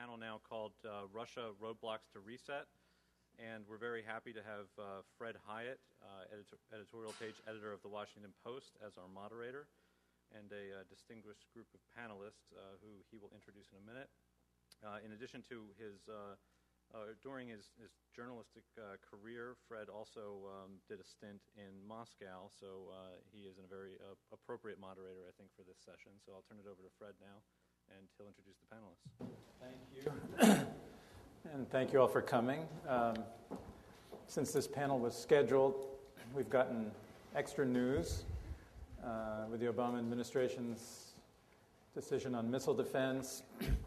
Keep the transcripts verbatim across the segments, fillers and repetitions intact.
panel now called uh, Russia Roadblocks to Reset, and we're very happy to have uh, Fred Hyatt, uh, editor, editorial page editor of the Washington Post, as our moderator, and a uh, distinguished group of panelists uh, who he will introduce in a minute. Uh, in addition to his, uh, uh, during his, his journalistic uh, career, Fred also um, did a stint in Moscow, so uh, he is a very uh, appropriate moderator, I think, for this session. So I'll turn it over to Fred now, and he'll introduce the panelists. Thank you. And thank you all for coming. Um, since this panel was scheduled, we've gotten extra news uh, with the Obama administration's decision on missile defense,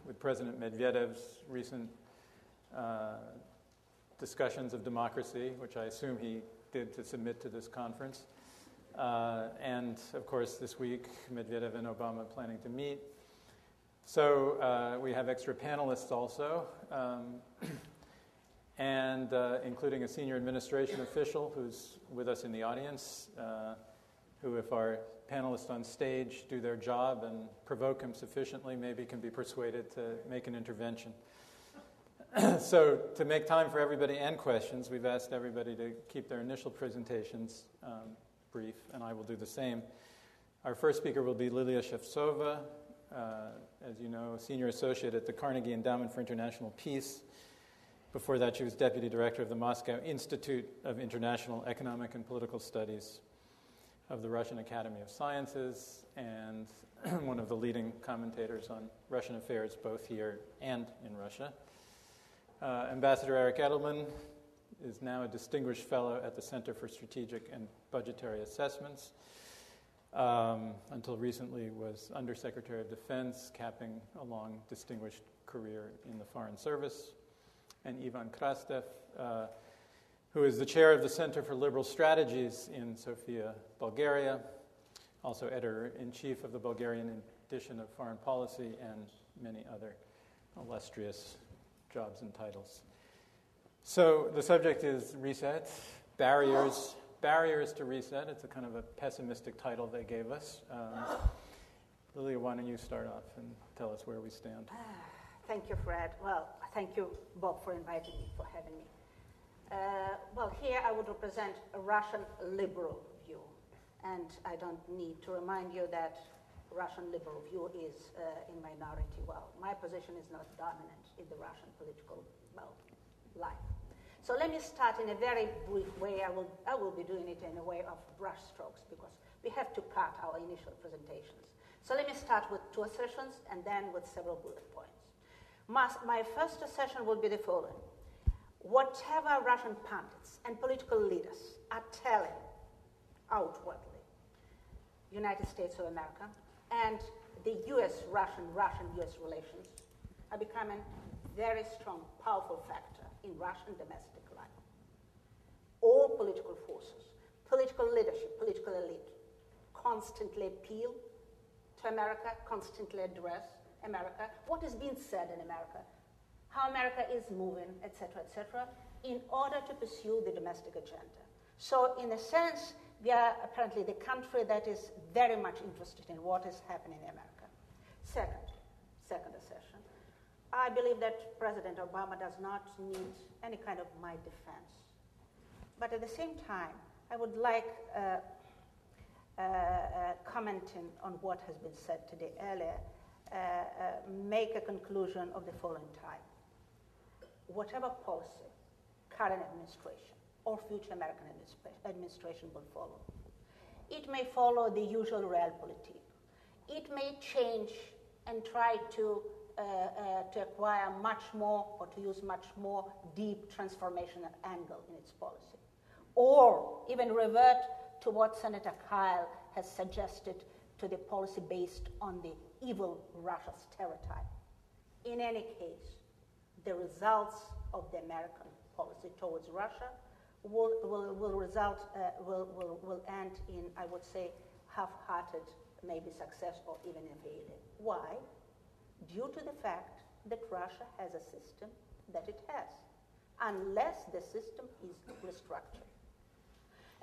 with President Medvedev's recent uh, discussions of democracy, which I assume he did to submit to this conference. Uh, and, of course, this week, Medvedev and Obama planning to meet. So uh, we have extra panelists also, um, and uh, including a senior administration official who's with us in the audience, uh, who, if our panelists on stage do their job and provoke him sufficiently, maybe can be persuaded to make an intervention. So to make time for everybody and questions, we've asked everybody to keep their initial presentations um, brief, and I will do the same. Our first speaker will be Lilia Shevtsova, uh, as you know, senior associate at the Carnegie Endowment for International Peace. Before that, she was deputy director of the Moscow Institute of International Economic and Political Studies of the Russian Academy of Sciences, and one of the leading commentators on Russian affairs, both here and in Russia. Uh, Ambassador Eric Edelman is now a distinguished fellow at the Center for Strategic and Budgetary Assessments. Um, until recently was Undersecretary of Defense, capping a long, distinguished career in the Foreign Service. And Ivan Krastev, uh, who is the chair of the Center for Liberal Strategies in Sofia, Bulgaria, also editor-in-chief of the Bulgarian edition of Foreign Policy, and many other illustrious jobs and titles. So the subject is reset, barriers, barriers to reset. It's a kind of a pessimistic title they gave us. Um, Lilia, why don't you start off and tell us where we stand? Thank you, Fred. Well, thank you, Bob, for inviting me, for having me. Uh, well, here I would represent a Russian liberal view, and I don't need to remind you that Russian liberal view is uh, in minority. Well, my position is not dominant in the Russian political well, life. So let me start in a very brief way. I will I will be doing it in a way of brush strokes because we have to cut our initial presentations. So let me start with two assertions and then with several bullet points. My, my first assertion will be the following. Whatever Russian pundits and political leaders are telling outwardly, United States of America and the U S-Russian, Russian-U S relations are becoming a very strong, powerful factor in Russian domestic life. All political forces, political leadership, political elite, constantly appeal to America, constantly address America, what is being said in America, how America is moving, et cetera, et cetera, in order to pursue the domestic agenda. So in a sense, we are apparently the country that is very much interested in what is happening in America. Second, second assertion, I believe that President Obama does not need any kind of my defense. But at the same time, I would like uh, uh, uh, commenting on what has been said today earlier, uh, uh, make a conclusion of the following type. Whatever policy current administration or future American administration will follow. It may follow the usual realpolitik. It may change and try to, uh, uh, to acquire much more or to use much more deep transformational angle in its policy. Or even revert to what Senator Kyle has suggested to the policy based on the evil Russia stereotype. In any case, the results of the American policy towards Russia will will, will result uh, will, will will end in, I would say, half-hearted, maybe success or even a failure. Why? Due to the fact that Russia has a system that it has, unless the system is restructured.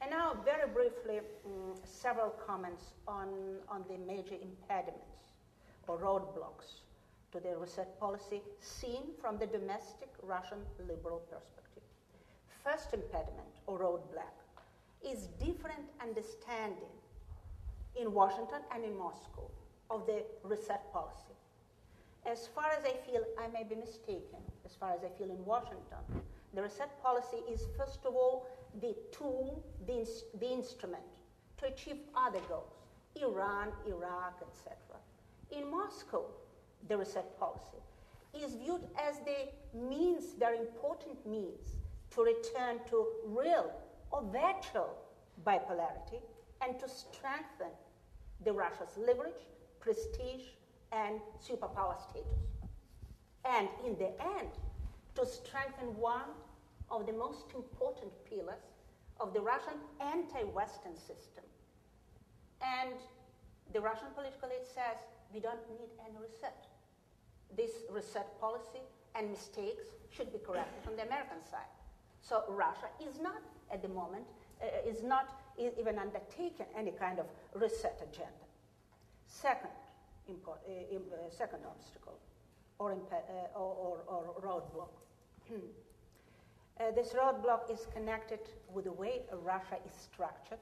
And now, very briefly, um, several comments on on the major impediments or roadblocks to their research policy seen from the domestic Russian liberal perspective. First impediment or roadblock is different understanding in Washington and in Moscow of the research policy. As far as I feel, I may be mistaken, as far as I feel in Washington, the reset policy is, first of all, the tool, the, ins the instrument to achieve other goals, Iran, Iraq, et cetera. In Moscow, the reset policy is viewed as the means, their important means, to return to real or virtual bipolarity and to strengthen the Russia's leverage, prestige, and superpower status. And in the end, to strengthen one of the most important pillars of the Russian anti-Western system. And the Russian political elite says, we don't need any reset. This reset policy and mistakes should be corrected on the American side. So Russia is not, at the moment, uh, is not is even undertaking any kind of reset agenda. Second, import, uh, uh, second obstacle. Or, uh, or, or roadblock. uh, this roadblock is connected with the way Russia is structured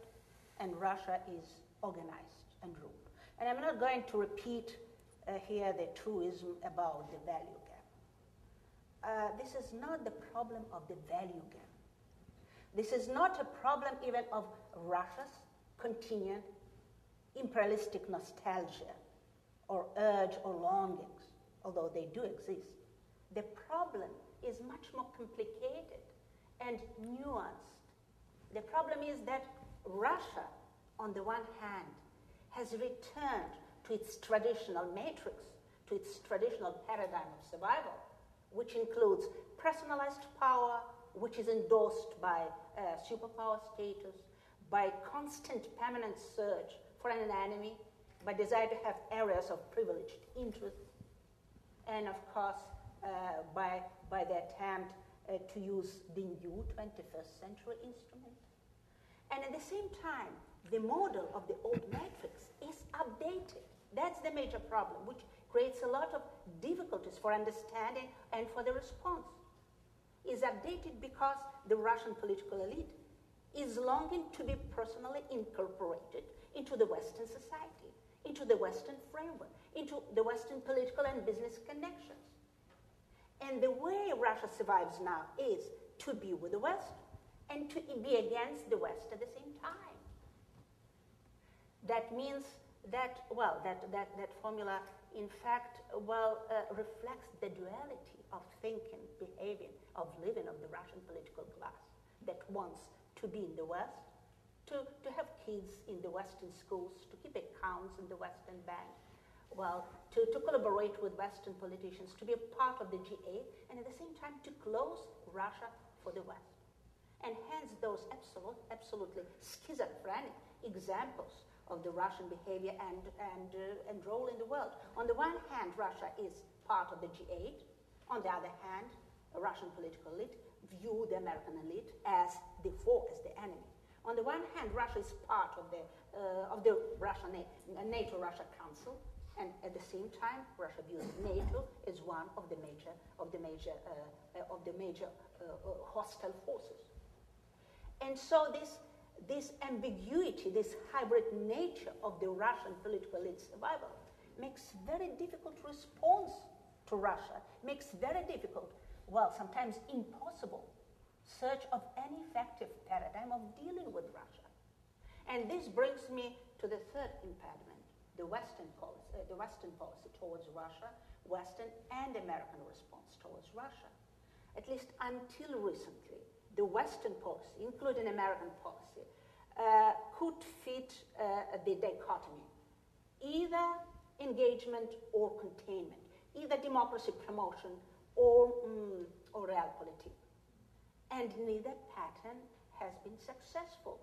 and Russia is organized and ruled. And I'm not going to repeat uh, here the truism about the value gap. Uh, this is not the problem of the value gap. This is not a problem even of Russia's continued imperialistic nostalgia or urge or longing, although they do exist. The problem is much more complicated and nuanced. The problem is that Russia, on the one hand, has returned to its traditional matrix, to its traditional paradigm of survival, which includes personalized power, which is endorsed by uh, superpower status, by constant permanent search for an enemy, by desire to have areas of privileged interest, and of course, uh, by, by the attempt uh, to use the new twenty-first century instrument. And at the same time, the model of the old matrix is updated. That's the major problem, which creates a lot of difficulties for understanding and for the response. It's updated because the Russian political elite is longing to be personally incorporated into the Western society, into the Western framework, into the Western political and business connections. And the way Russia survives now is to be with the West and to be against the West at the same time. That means that, well, that, that, that formula, in fact, well, uh, reflects the duality of thinking, behaving, of living of the Russian political class that wants to be in the West, To, to have kids in the Western schools, to keep accounts in the Western bank, well, to, to collaborate with Western politicians, to be a part of the G eight, and at the same time to close Russia for the West. And hence those absolute, absolutely schizophrenic examples of the Russian behavior and, and, uh, and role in the world. On the one hand, Russia is part of the G eight. On the other hand, the Russian political elite view the American elite as the foe, as the enemy. On the one hand, Russia is part of the, uh, of the Russian NATO-Russia Council, and at the same time, Russia views NATO as one of the major, of the major, uh, of the major uh, hostile forces. And so this, this ambiguity, this hybrid nature of the Russian political elite survival makes very difficult response to Russia, makes very difficult, well, sometimes impossible, search of an effective paradigm of dealing with Russia. And this brings me to the third impediment, the Western policy, uh, the Western policy towards Russia, Western and American response towards Russia. At least until recently, the Western policy, including American policy, uh, could fit uh, the dichotomy, either engagement or containment, either democracy promotion or, mm, or realpolitik. And neither pattern has been successful.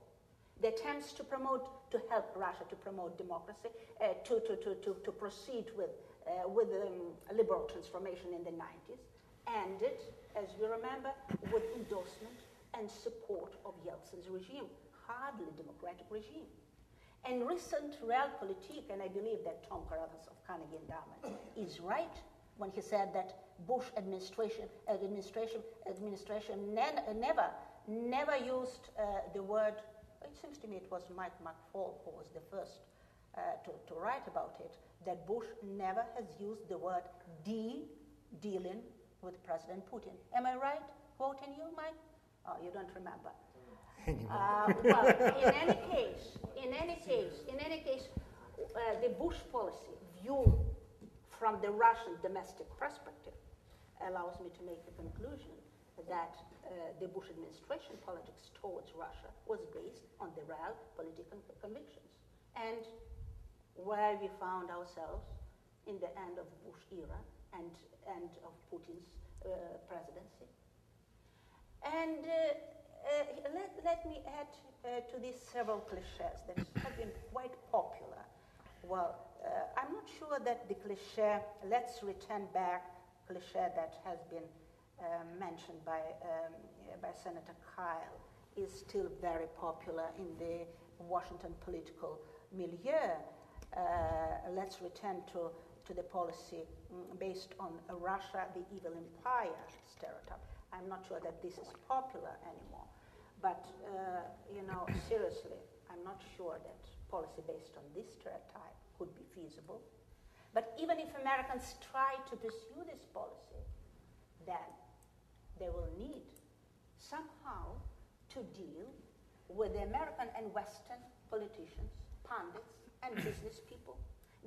The attempts to promote, to help Russia to promote democracy, uh, to, to, to, to, to proceed with, uh, with um, liberal transformation in the nineties, ended, as we remember, with endorsement and support of Yeltsin's regime, hardly democratic regime. And recent realpolitik, and I believe that Tom Karathas of Carnegie Endowment is right, when he said that Bush administration administration administration ne never never used uh, the word. It seems to me it was Mike McFaul who was the first uh, to, to write about it, that Bush never has used the word de dealing with President Putin. Am I right? Quoting you, Mike? Oh, you don't remember. Uh, well, in any case, in any case, in any case, uh, the Bush policy viewed from the Russian domestic perspective allows me to make the conclusion that uh, the Bush administration politics towards Russia was based on the real political convictions. And where we found ourselves in the end of Bush era and end of Putin's uh, presidency. And uh, uh, let, let me add uh, to these several cliches that have been quite popular. Well, uh, I'm not sure that the cliche, let's return back, cliche that has been Uh, mentioned by, um, by Senator Kyle is still very popular in the Washington political milieu. Uh, let's return to, to the policy based on Russia, the evil empire stereotype. I'm not sure that this is popular anymore, but uh, you know, seriously, I'm not sure that policy based on this stereotype could be feasible. But even if Americans try to pursue this policy, then they will need somehow to deal with the American and Western politicians, pundits, and business people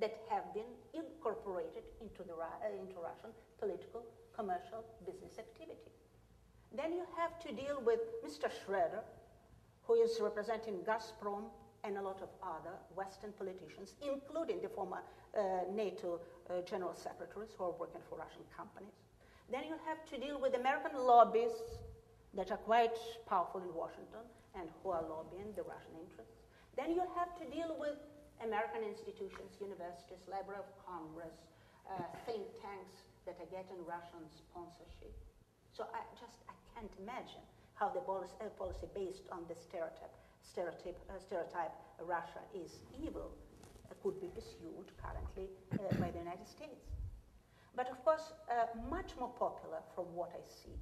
that have been incorporated into, the, uh, into Russian political, commercial, business activity. Then you have to deal with Mister Schroeder, who is representing Gazprom and a lot of other Western politicians, including the former uh, NATO uh, general secretaries who are working for Russian companies. Then you have to deal with American lobbyists that are quite powerful in Washington and who are lobbying the Russian interests. Then you have to deal with American institutions, universities, Library of Congress, uh, think tanks that are getting Russian sponsorship. So I just I can't imagine how the policy based on the stereotype, stereotype, uh, stereotype Russia is evil uh, could be pursued currently uh, by the United States. But of course, uh, much more popular from what I see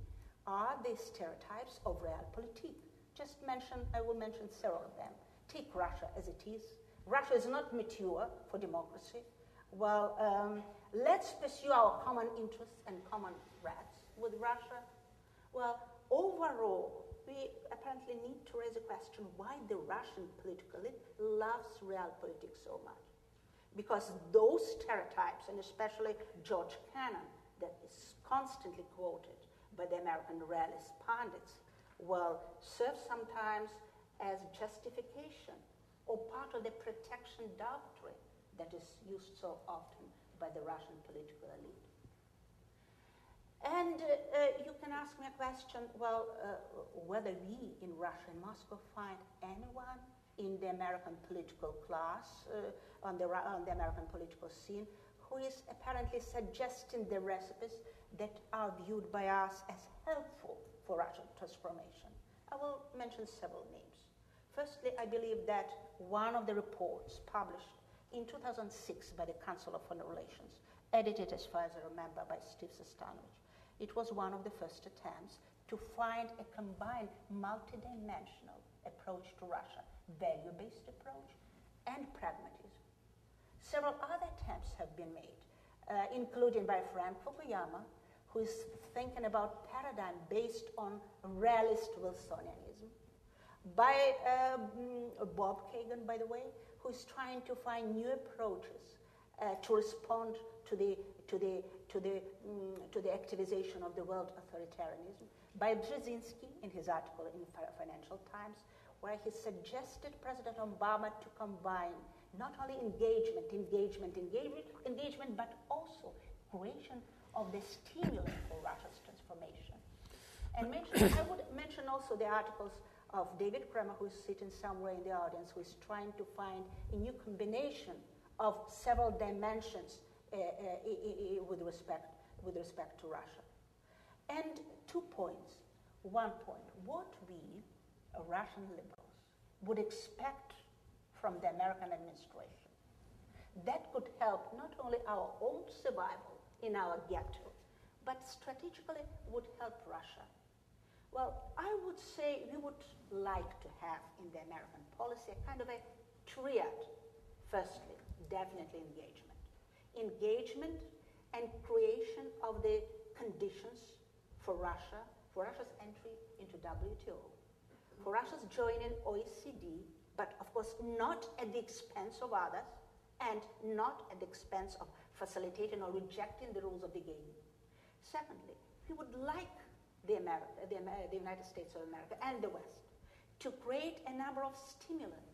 are the stereotypes of realpolitik. Just mention, I will mention several of them. Take Russia as it is. Russia is not mature for democracy. Well, um, let's pursue our common interests and common threats with Russia. Well, overall, we apparently need to raise the question why the Russian political elite loves realpolitik so much. Because those stereotypes, and especially George Kennan, that is constantly quoted by the American realist pundits, will serve sometimes as justification or part of the protection doctrine that is used so often by the Russian political elite. And uh, uh, you can ask me a question, well, uh, whether we in Russia and Moscow find anyone in the American political class, uh, on, the, on the American political scene, who is apparently suggesting the recipes that are viewed by us as helpful for Russian transformation. I will mention several names. Firstly, I believe that one of the reports published in two thousand six by the Council of Foreign Relations, edited, as far as I remember, by Steve Sestanovich, it was one of the first attempts to find a combined multidimensional approach to Russia, value-based approach, and pragmatism. Several other attempts have been made, uh, including by Frank Fukuyama, who is thinking about paradigm based on realist Wilsonianism, by uh, Bob Kagan, by the way, who is trying to find new approaches uh, to respond to the, to, the, to, the, um, to the activization of the world authoritarianism, by Brzezinski in his article in Financial Times, where he suggested President Obama to combine not only engagement, engagement, engagement, engagement, but also creation of the stimulus for Russia's transformation. And mention, I would mention also the articles of David Kramer, who is sitting somewhere in the audience, who is trying to find a new combination of several dimensions uh, uh, uh, with respect, with respect to Russia. And two points. One point, what we, Russian liberals, would expect from the American administration that could help not only our own survival in our ghetto, but strategically would help Russia? Well, I would say we would like to have in the American policy a kind of a triad. Firstly, definitely engagement. Engagement and creation of the conditions for Russia, for Russia's entry into W T O, for Russia's joining O E C D, but of course not at the expense of others and not at the expense of facilitating or rejecting the rules of the game. Secondly, we would like the, America, the, Amer the United States of America and the West to create a number of stimuli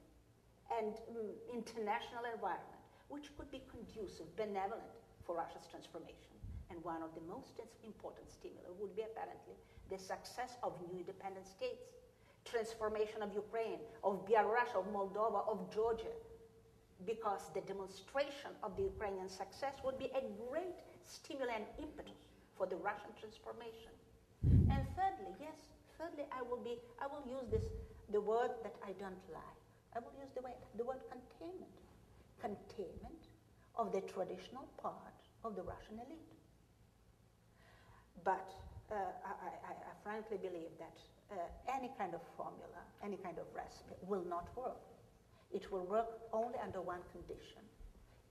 and mm, international environment which could be conducive, benevolent for Russia's transformation. And one of the most important stimuli would be apparently the success of new independent states, transformation of Ukraine, of Belarus, of Moldova, of Georgia, because the demonstration of the Ukrainian success would be a great stimulus and impetus for the Russian transformation. And thirdly, yes, thirdly, I will be, I will use this, the word that I don't like. I will use the, way, the word containment, containment of the traditional part of the Russian elite. But uh, I, I, I frankly believe that uh, any kind of formula, any kind of recipe will not work. It will work only under one condition,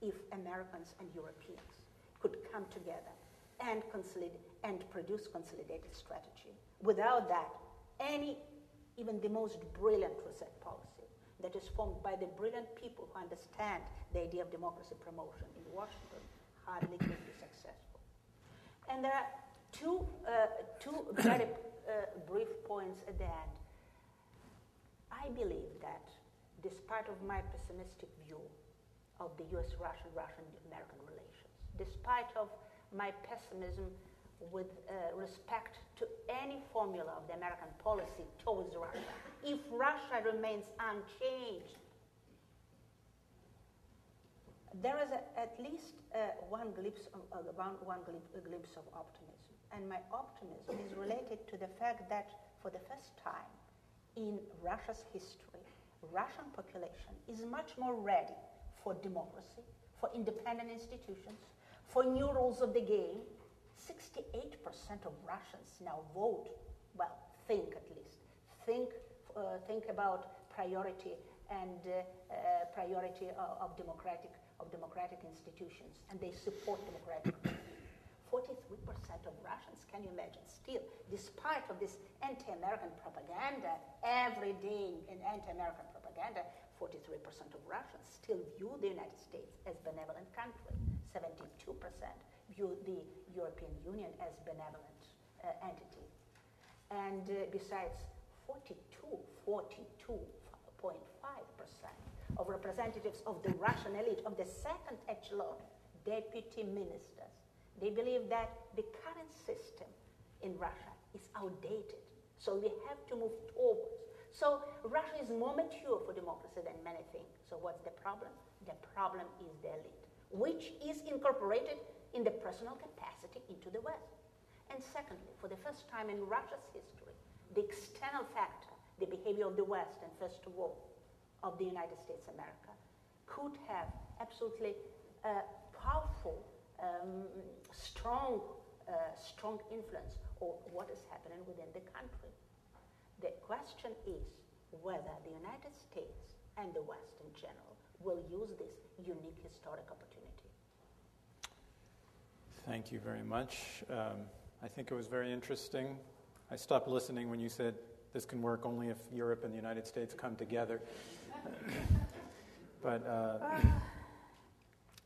if Americans and Europeans could come together and, consolidate, and produce consolidated strategy. Without that, any, even the most brilliant reset policy that is formed by the brilliant people who understand the idea of democracy promotion in Washington hardly can be successful. And there are two, uh, two very uh, brief points at the end. I believe that despite of my pessimistic view of the U S Russian, Russian-American relations, despite of my pessimism with uh, respect to any formula of the American policy towards Russia, if Russia remains unchanged, there is a, at least uh, one glimpse of, uh, one, one glimpse of optimism. And my optimism is related to the fact that for the first time in Russia's history, Russian population is much more ready for democracy, for independent institutions, for new rules of the game. sixty-eight percent of Russians now vote, well, think at least, think, uh, think about priority and uh, uh, priority of, of, democratic, of democratic institutions, and they support democratic. forty-three percent of Russians, can you imagine, still, despite of this anti-American propaganda, every day in anti-American propaganda, forty-three percent of Russians still view the United States as benevolent country. seventy-two percent view the European Union as benevolent uh, entity. And uh, besides, forty-two, forty-two point five percent of representatives of the Russian elite, of the second echelon, deputy ministers, they believe that the current system in Russia is outdated, so we have to move towards. So Russia is more mature for democracy than many think. So what's the problem? The problem is the elite, which is incorporated in the personal capacity into the West. And secondly, for the first time in Russia's history, the external factor, the behavior of the West, and first of all, of the United States of America, could have absolutely uh, powerful Um, strong, uh, strong influence on what is happening within the country. The question is whether the United States and the West in general will use this unique historic opportunity. Thank you very much. Um, I think it was very interesting. I stopped listening when you said this can work only if Europe and the United States come together. but. Uh,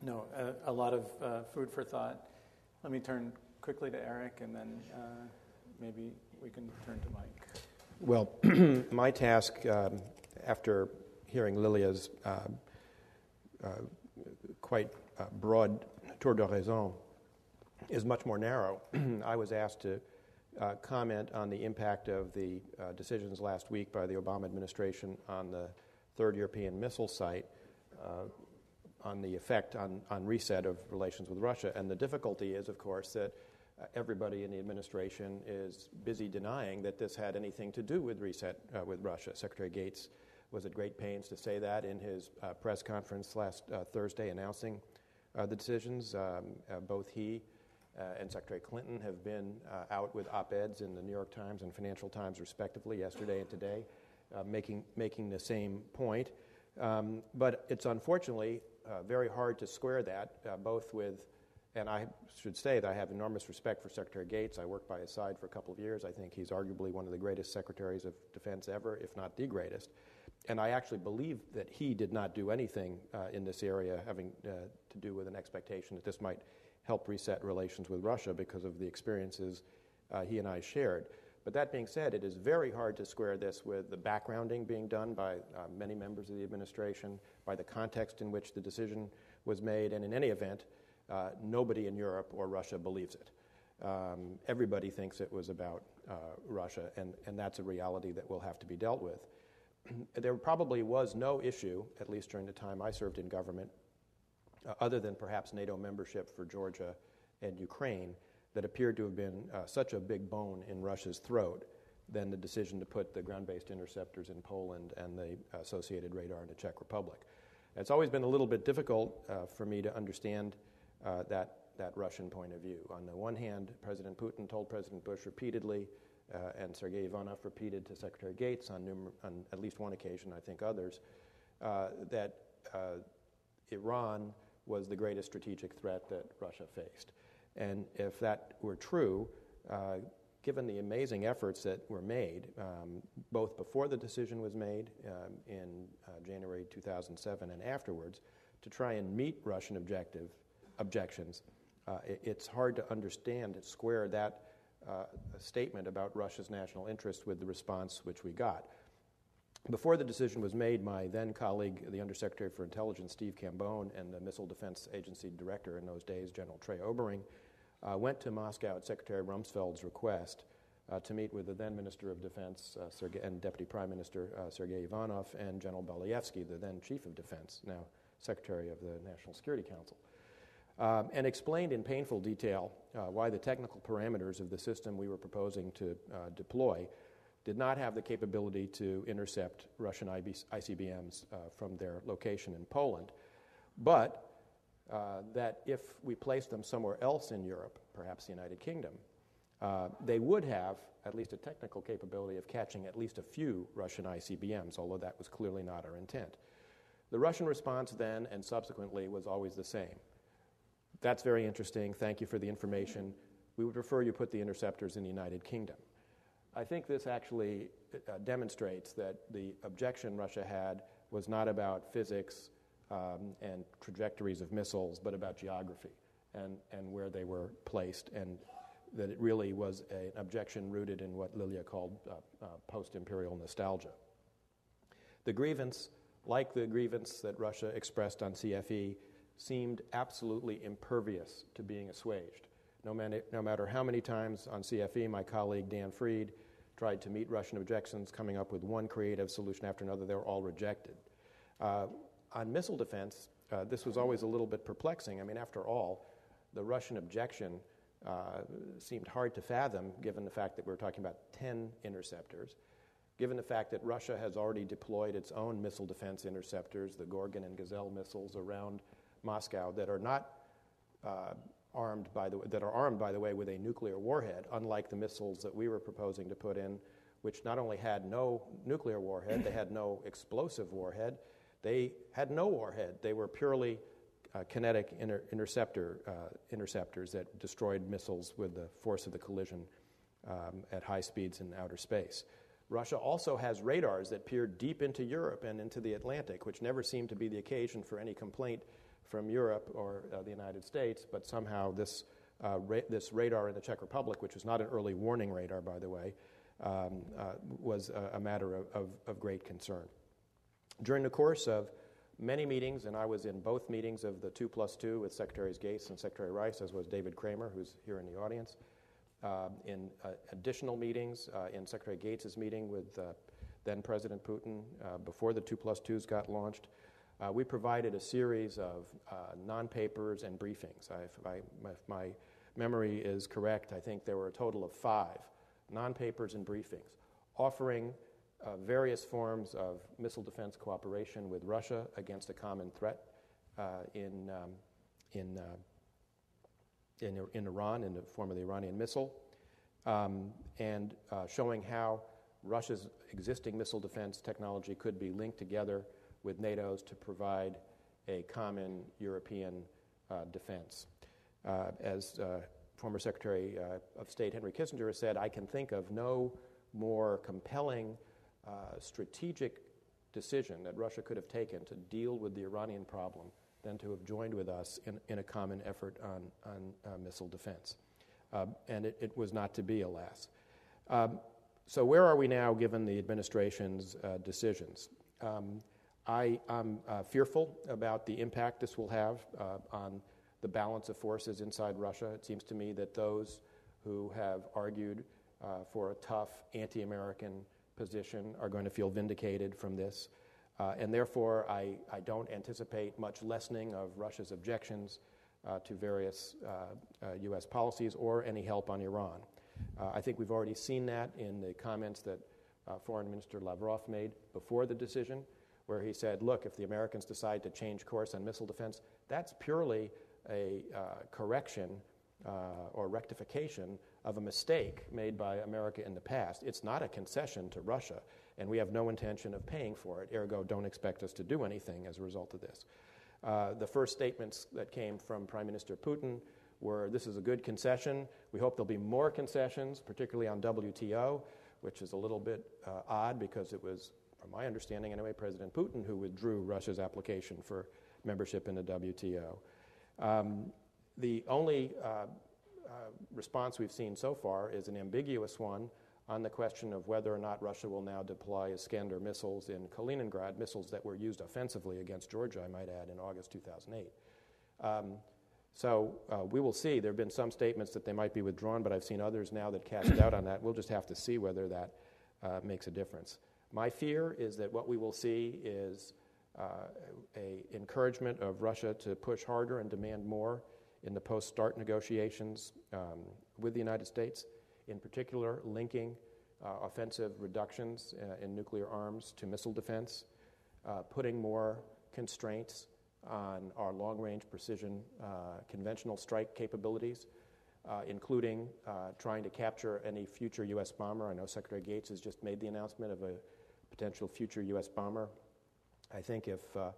No, uh, a lot of uh, food for thought. Let me turn quickly to Eric, and then uh, maybe we can turn to Mike. Well, my task um, after hearing Lilia's uh, uh, quite uh, broad tour d'horizon is much more narrow. I was asked to uh, comment on the impact of the uh, decisions last week by the Obama administration on the third European missile site, uh, on the effect on, on reset of relations with Russia. And the difficulty is, of course, that uh, everybody in the administration is busy denying that this had anything to do with reset uh, with Russia. Secretary Gates was at great pains to say that in his uh, press conference last uh, Thursday announcing uh, the decisions. Um, uh, both he uh, and Secretary Clinton have been uh, out with op-eds in the New York Times and Financial Times, respectively, yesterday and today, uh, making making the same point. Um, but it's unfortunately uh, very hard to square that, uh, both with, and I should say that I have enormous respect for Secretary Gates. I worked by his side for a couple of years. I think he's arguably one of the greatest secretaries of defense ever, if not the greatest. And I actually believe that he did not do anything uh, in this area having uh, to do with an expectation that this might help reset relations with Russia because of the experiences uh, he and I shared. But that being said, it is very hard to square this with the backgrounding being done by uh, many members of the administration, by the context in which the decision was made, and in any event, uh, nobody in Europe or Russia believes it. Um, everybody thinks it was about uh, Russia, and, and that's a reality that will have to be dealt with. There probably was no issue, at least during the time I served in government, uh, other than perhaps NATO membership for Georgia and Ukraine, that appeared to have been uh, such a big bone in Russia's throat than the decision to put the ground-based interceptors in Poland and the associated radar in the Czech Republic. It's always been a little bit difficult uh, for me to understand uh, that, that Russian point of view. On the one hand, President Putin told President Bush repeatedly, uh, and Sergei Ivanov repeated to Secretary Gates on, numer- on at least one occasion, I think others, uh, that uh, Iran was the greatest strategic threat that Russia faced. And if that were true, uh, given the amazing efforts that were made, um, both before the decision was made um, in uh, January two thousand seven and afterwards, to try and meet Russian objective objections, uh, it, it's hard to understand and square that uh, statement about Russia's national interest with the response which we got. Before the decision was made, my then colleague, the Undersecretary for Intelligence, Steve Cambone, and the Missile Defense Agency Director in those days, General Trey Obering, uh, went to Moscow at Secretary Rumsfeld's request uh, to meet with the then Minister of Defense uh, Sergei, and Deputy Prime Minister uh, Sergei Ivanov and General Believsky, the then Chief of Defense, now Secretary of the National Security Council, um, and explained in painful detail uh, why the technical parameters of the system we were proposing to uh, deploy did not have the capability to intercept Russian I C B Ms uh, from their location in Poland, but uh, that if we placed them somewhere else in Europe, perhaps the United Kingdom, uh, they would have at least a technical capability of catching at least a few Russian I C B Ms, although that was clearly not our intent. The Russian response then and subsequently was always the same. That's very interesting. Thank you for the information. We would prefer you put the interceptors in the United Kingdom. I think this actually uh, demonstrates that the objection Russia had was not about physics um, and trajectories of missiles, but about geography and, and where they were placed, and that it really was a, an objection rooted in what Lilia called uh, uh, post-imperial nostalgia. The grievance, like the grievance that Russia expressed on C F E, seemed absolutely impervious to being assuaged. No matter, no matter how many times on C F E my colleague Dan Fried tried to meet Russian objections, coming up with one creative solution after another, they were all rejected. Uh, on missile defense, uh, this was always a little bit perplexing. I mean, after all, the Russian objection uh, seemed hard to fathom, given the fact that we were talking about ten interceptors, given the fact that Russia has already deployed its own missile defense interceptors, the Gorgon and Gazelle missiles around Moscow that are not... Uh, Armed by the that are armed, by the way, with a nuclear warhead, unlike the missiles that we were proposing to put in, which not only had no nuclear warhead, they had no explosive warhead, they had no warhead. They were purely uh, kinetic inter- interceptor uh, interceptors that destroyed missiles with the force of the collision um, at high speeds in outer space. Russia also has radars that peer deep into Europe and into the Atlantic, which never seemed to be the occasion for any complaint from Europe or uh, the United States, but somehow this uh, ra- this radar in the Czech Republic, which was not an early warning radar, by the way, um, uh, was a, a matter of, of, of great concern. During the course of many meetings, and I was in both meetings of the two plus two with Secretaries Gates and Secretary Rice, as was David Kramer, who's here in the audience, uh, in uh, additional meetings, uh, in Secretary Gates' meeting with uh, then President Putin uh, before the two plus twos got launched, Uh, we provided a series of uh, non-papers and briefings. I, if, I, if my memory is correct, I think there were a total of five non-papers and briefings offering uh, various forms of missile defense cooperation with Russia against a common threat uh, in um, in uh, in, in Iran in the form of the Iranian missile, um, and uh, showing how Russia's existing missile defense technology could be linked together with NATO's to provide a common European uh, defense. Uh, as uh, former Secretary uh, of State Henry Kissinger has said, I can think of no more compelling uh, strategic decision that Russia could have taken to deal with the Iranian problem than to have joined with us in, in a common effort on, on uh, missile defense. Uh, and it, it was not to be, alas. Um, so where are we now given the administration's uh, decisions? Um, I am uh, fearful about the impact this will have uh, on the balance of forces inside Russia. It seems to me that those who have argued uh, for a tough anti-American position are going to feel vindicated from this. Uh, and therefore, I, I don't anticipate much lessening of Russia's objections uh, to various uh, uh, U S policies or any help on Iran. Uh, I think we've already seen that in the comments that uh, Foreign Minister Lavrov made before the decision, where he said, look, if the Americans decide to change course on missile defense, that's purely a uh, correction uh, or rectification of a mistake made by America in the past. It's not a concession to Russia, and we have no intention of paying for it. Ergo, don't expect us to do anything as a result of this. Uh, the first statements that came from Prime Minister Putin were, this is a good concession. We hope there'll be more concessions, particularly on W T O, which is a little bit uh, odd because it was, from my understanding anyway, President Putin who withdrew Russia's application for membership in the W T O. Um, the only uh, uh, response we've seen so far is an ambiguous one on the question of whether or not Russia will now deploy Iskander missiles in Kaliningrad, missiles that were used offensively against Georgia, I might add, in August two thousand eight. Um, so uh, we will see. There have been some statements that they might be withdrawn, but I've seen others now that cast doubt on that. We'll just have to see whether that uh, makes a difference. My fear is that what we will see is Uh, a encouragement of Russia to push harder and demand more in the post-START negotiations um, with the United States, in particular linking uh, offensive reductions uh, in nuclear arms to missile defense, uh, putting more constraints on our long-range precision uh, conventional strike capabilities, uh, including uh, trying to capture any future U S bomber. I know Secretary Gates has just made the announcement of a potential future U S bomber. I think if uh,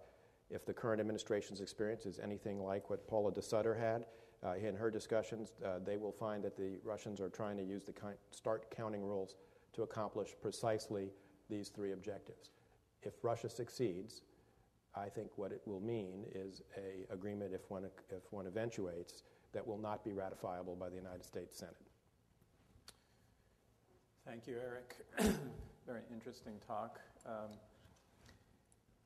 if the current administration's experience is anything like what Paula de Sutter had uh, in her discussions, uh, they will find that the Russians are trying to use the START counting rules to accomplish precisely these three objectives. If Russia succeeds, I think what it will mean is a agreement, if one if one eventuates, that will not be ratifiable by the United States Senate. Thank you, Eric. Very interesting talk. Um,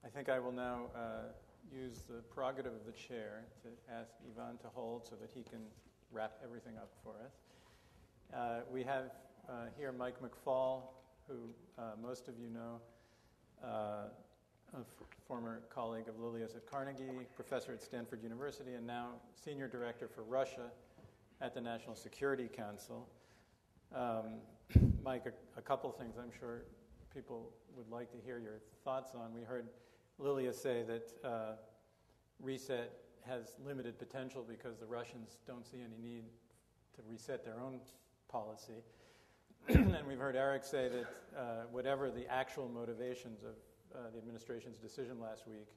I think I will now uh, use the prerogative of the chair to ask Ivan to hold so that he can wrap everything up for us. Uh, we have uh, here Mike McFaul, who uh, most of you know, uh, a f- former colleague of Lilia's at Carnegie, professor at Stanford University, and now senior director for Russia at the National Security Council. Um, Mike, a, a couple things I'm sure people would like to hear your thoughts on. We heard Lilia say that uh, reset has limited potential because the Russians don't see any need to reset their own policy. And we've heard Eric say that uh, whatever the actual motivations of uh, the administration's decision last week,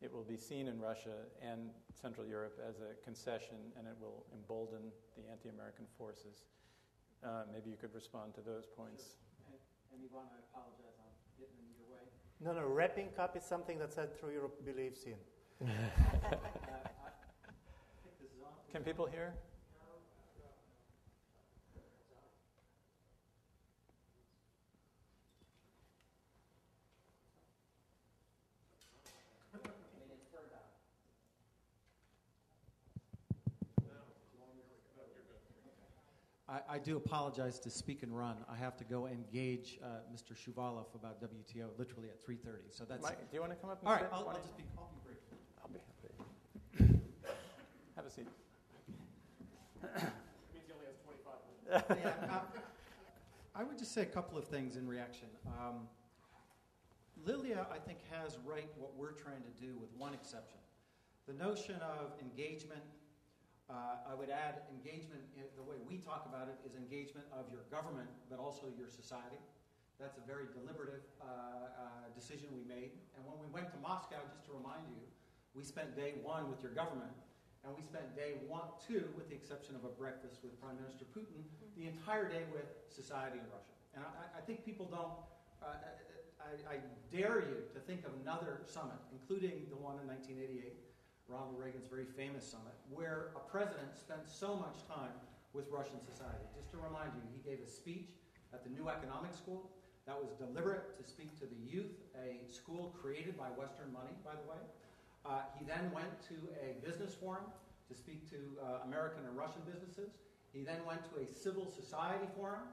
it will be seen in Russia and Central Europe as a concession, and it will embolden the anti-American forces. Uh, maybe you could respond to those points. Sure. And, and Ivan, I apologize. I'm getting in your way. No, no, wrapping up is something that Central Europe believes in. Can people hear? I, I do apologize to speak and run. I have to go engage uh, Mister Shuvalov about W T O literally at three thirty. So that's. Mike, do you want to come up? And all right, I'll, I'll just be. I'll be brief. I'll be happy. Have a seat. It means he only has twenty-five minutes. Yeah, uh, I would just say a couple of things in reaction. Um, Lilia, I think, has right what we're trying to do, with one exception: the notion of engagement. Uh, I would add engagement, in, the way we talk about it, is engagement of your government, but also your society. That's a very deliberative uh, uh, decision we made. And when we went to Moscow, just to remind you, we spent day one with your government, and we spent day one, two, with the exception of a breakfast with Prime Minister Putin, the entire day with society in Russia. And I, I think people don't, uh, I, I dare you to think of another summit, including the one in nineteen eighty-eight, Ronald Reagan's very famous summit, where a president spent so much time with Russian society. Just to remind you, he gave a speech at the New Economic School that was deliberate to speak to the youth, a school created by Western money, by the way. Uh, he then went to a business forum to speak to uh, American and Russian businesses. He then went to a civil society forum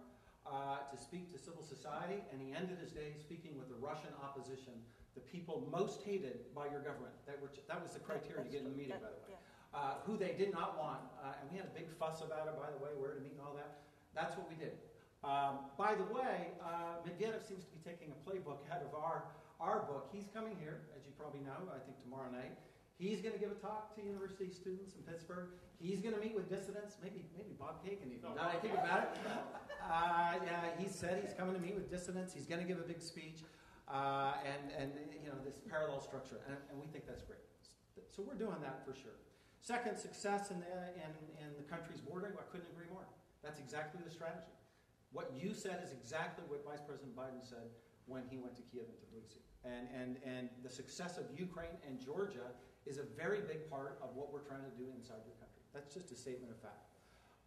uh, to speak to civil society, and he ended his day speaking with the Russian opposition, the people most hated by your government. That, were, that was the criteria to get in the meeting, by the way. Uh, who they did not want, uh, and we had a big fuss about it, by the way, where to meet and all that. That's what we did. Um, by the way, uh, Medvedev seems to be taking a playbook out of our, our book. He's coming here, as you probably know, I think tomorrow night. He's going to give a talk to university students in Pittsburgh. He's going to meet with dissidents, maybe maybe Bob Kagan even, now that I think about it. Uh, yeah, he said he's coming to meet with dissidents. He's going to give a big speech, uh, and, and you know, this parallel structure, and, and we think that's great. So we're doing that for sure. Second, success in the, in, in the country's border, I couldn't agree more. That's exactly the strategy. What you said is exactly what Vice President Biden said when he went to Kiev and Tbilisi. And, and, and the success of Ukraine and Georgia is a very big part of what we're trying to do inside your country. That's just a statement of fact.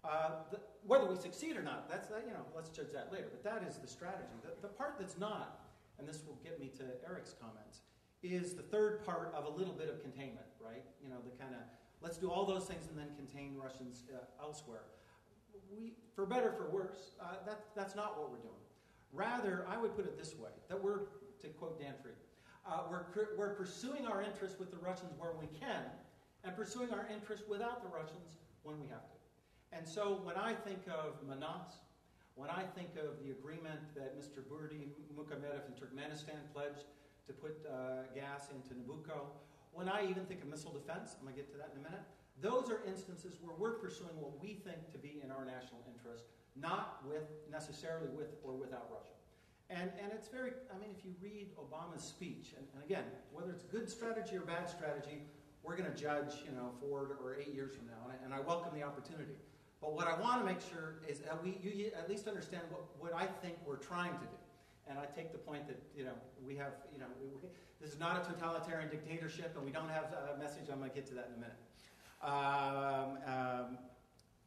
Uh, the, whether we succeed or not, that's that, you know, let's judge that later. But that is the strategy. The, the part that's not, and this will get me to Eric's comments, is the third part of a little bit of containment, right? You know, the kind of, let's do all those things and then contain Russians uh, elsewhere. We, for better or for worse, uh, that, that's not what we're doing. Rather, I would put it this way, that we're, to quote Dan Fried, uh, we're, we're pursuing our interests with the Russians where we can, and pursuing our interests without the Russians when we have to. And so when I think of Manats, when I think of the agreement that Mister Burdi Mukhomedov in Turkmenistan pledged to put uh, gas into Nabucco, when I even think of missile defense, I'm going to get to that in a minute, those are instances where we're pursuing what we think to be in our national interest, not with necessarily with or without Russia. And, and it's very, I mean, if you read Obama's speech, and, and again, whether it's good strategy or bad strategy, we're going to judge, you know, forward or eight years from now, and I, and I welcome the opportunity. But what I want to make sure is that we, you at least understand what, what I think we're trying to do. And I take the point that, you know, we have, you know, we, this is not a totalitarian dictatorship, and we don't have a message. I'm going to get to that in a minute. Um, um,